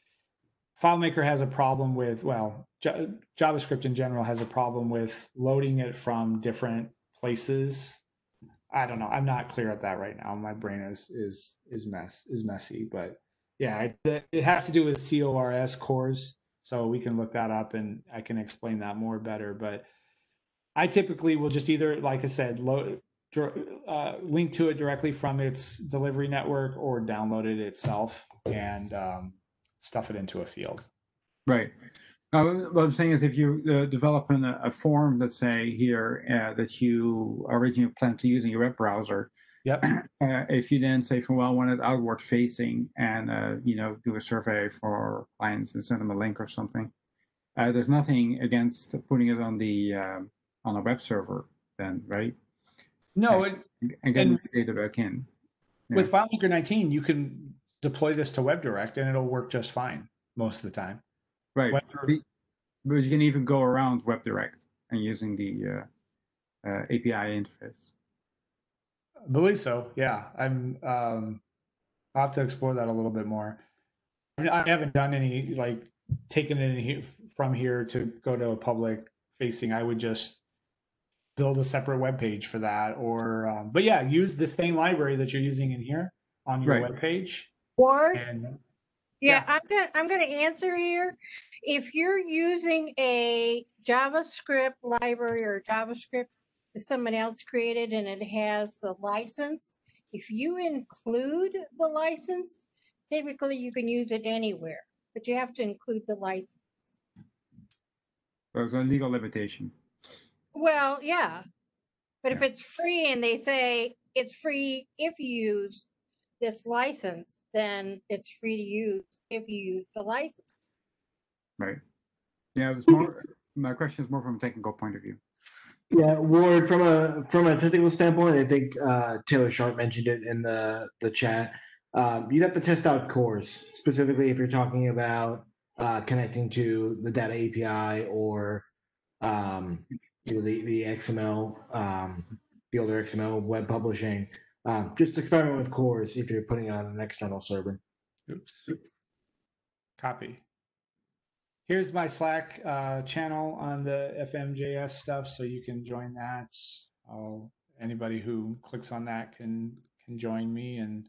FileMaker has a problem with, well, J JavaScript in general has a problem with loading it from different places. I don't know. I'm not clear at that right now. My brain is is is mess is messy, but yeah, it, it has to do with C O R S, CORS. So we can look that up, and I can explain that more better, but. I typically will just either, like I said, load, uh, link to it directly from its delivery network or download it itself and um, stuff it into a field. Right. Uh, what I'm saying is if you uh, develop an, a form, let's say here, uh, that you originally planned to use in your web browser, yep. uh, if you then say, well, I want it outward facing and, uh, you know, do a survey for clients and send them a link or something, uh, there's nothing against putting it on the... Um, on a web server then, right? No, and, it, and getting and the data back in. Yeah. With FileMaker nineteen, you can deploy this to WebDirect and it'll work just fine most of the time. Right, WebDirect. But you can even go around WebDirect and using the uh, uh, A P I interface. I believe so, yeah. I'm, um, I'll have to explore that a little bit more. I mean, I haven't done any, like, taken it in here, from here to go to a public facing. I would just build a separate web page for that, or um, but yeah, use the same library that you're using in here on your right. web page. Or and, Yeah, yeah. I'm gonna, I'm going to answer here. If you're using a JavaScript library or JavaScript that someone else created and it has the license, if you include the license, typically you can use it anywhere, but you have to include the license. There's a legal limitation. Well, yeah. But yeah. if it's free and they say it's free if you use this license, then it's free to use if you use the license. Right. Yeah, it was more, my question is more from a technical point of view. Yeah, Ward, from a from a technical standpoint, I think uh, Taylor Sharp mentioned it in the, the chat. Um, you'd have to test out CORS, specifically if you're talking about uh, connecting to the data A P I or um, you know, the, the X M L, um, the older X M L web publishing. Um, just experiment with CORS if you're putting on an external server. Oops. Copy. Here's my Slack uh, channel on the F M J S stuff, so you can join that. I'll, anybody who clicks on that can can join me and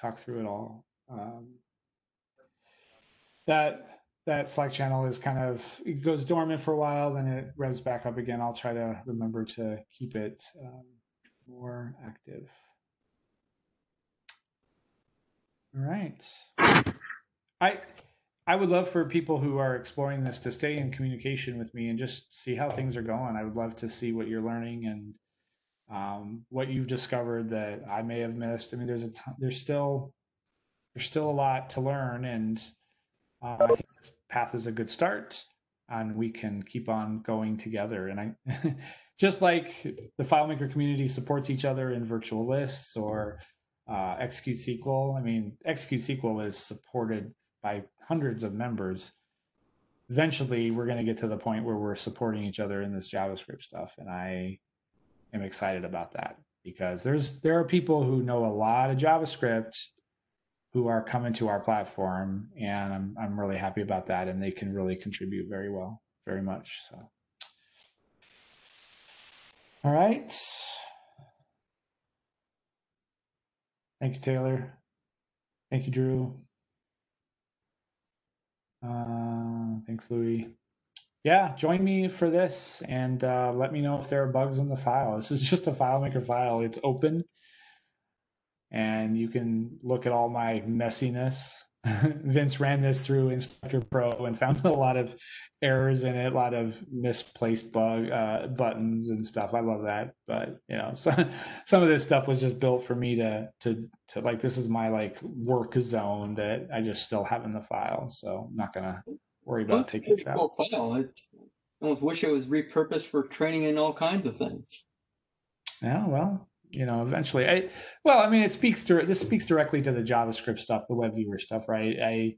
talk through it all. Um, that that Slack channel is kind of, it goes dormant for a while, then it revs back up again. I'll try to remember to keep it um, more active. All right. I. I would love for people who are exploring this to stay in communication with me and just see how things are going. I would love to see what you're learning and um, what you've discovered that I may have missed. I mean, there's a ton, there's still there's still a lot to learn, and uh, I think this path is a good start, and we can keep on going together. And I just like the FileMaker community supports each other in virtual lists or uh, Execute S Q L. I mean, Execute S Q L is supported by hundreds of members. Eventually, we're going to get to the point where we're supporting each other in this JavaScript stuff, and I am excited about that because there's there are people who know a lot of JavaScript who are coming to our platform, and I'm I'm really happy about that, and they can really contribute very well, very much. So, all right, thank you, Taylor. Thank you, Drew. Uh, thanks, Louis. Yeah, join me for this and uh, let me know if there are bugs in the file. This is just a FileMaker file. It's open and you can look at all my messiness. Vince ran this through Inspector Pro and found a lot of errors in it, a lot of misplaced bug uh, buttons and stuff. I love that. But you know, some some of this stuff was just built for me to to to like. This is my like work zone that I just still have in the file, so I'm not gonna worry about That's taking it out. Cool file. I almost wish it was repurposed for training and all kinds of things. Yeah, well. You know, eventually, I, well, I mean, it speaks to, this speaks directly to the JavaScript stuff, the web viewer stuff, right? I,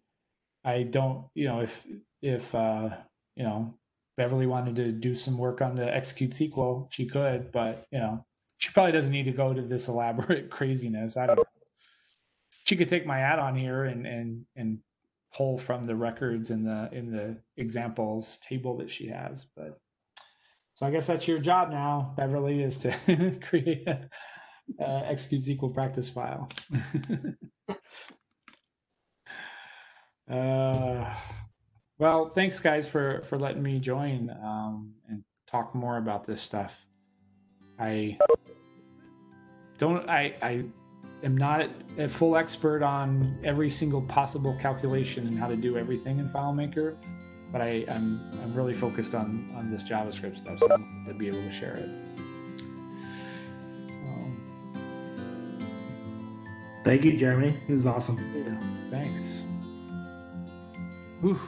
I don't, you know, if, if, uh, you know, Beverly wanted to do some work on the Execute S Q L, she could, but, you know, she probably doesn't need to go to this elaborate craziness. I don't know. She could take my add-on here and, and, and pull from the records in the, in the examples table that she has, but. So I guess that's your job now, Beverly, is to create a uh, Execute S Q L practice file. uh, well, thanks guys for for letting me join um, and talk more about this stuff. I don't. I I am not a full expert on every single possible calculation and how to do everything in FileMaker. But I, I'm, I'm really focused on, on this JavaScript stuff, so I'm to be able to share it. So. Thank you, Jeremy. This is awesome. Yeah, thanks. Whew.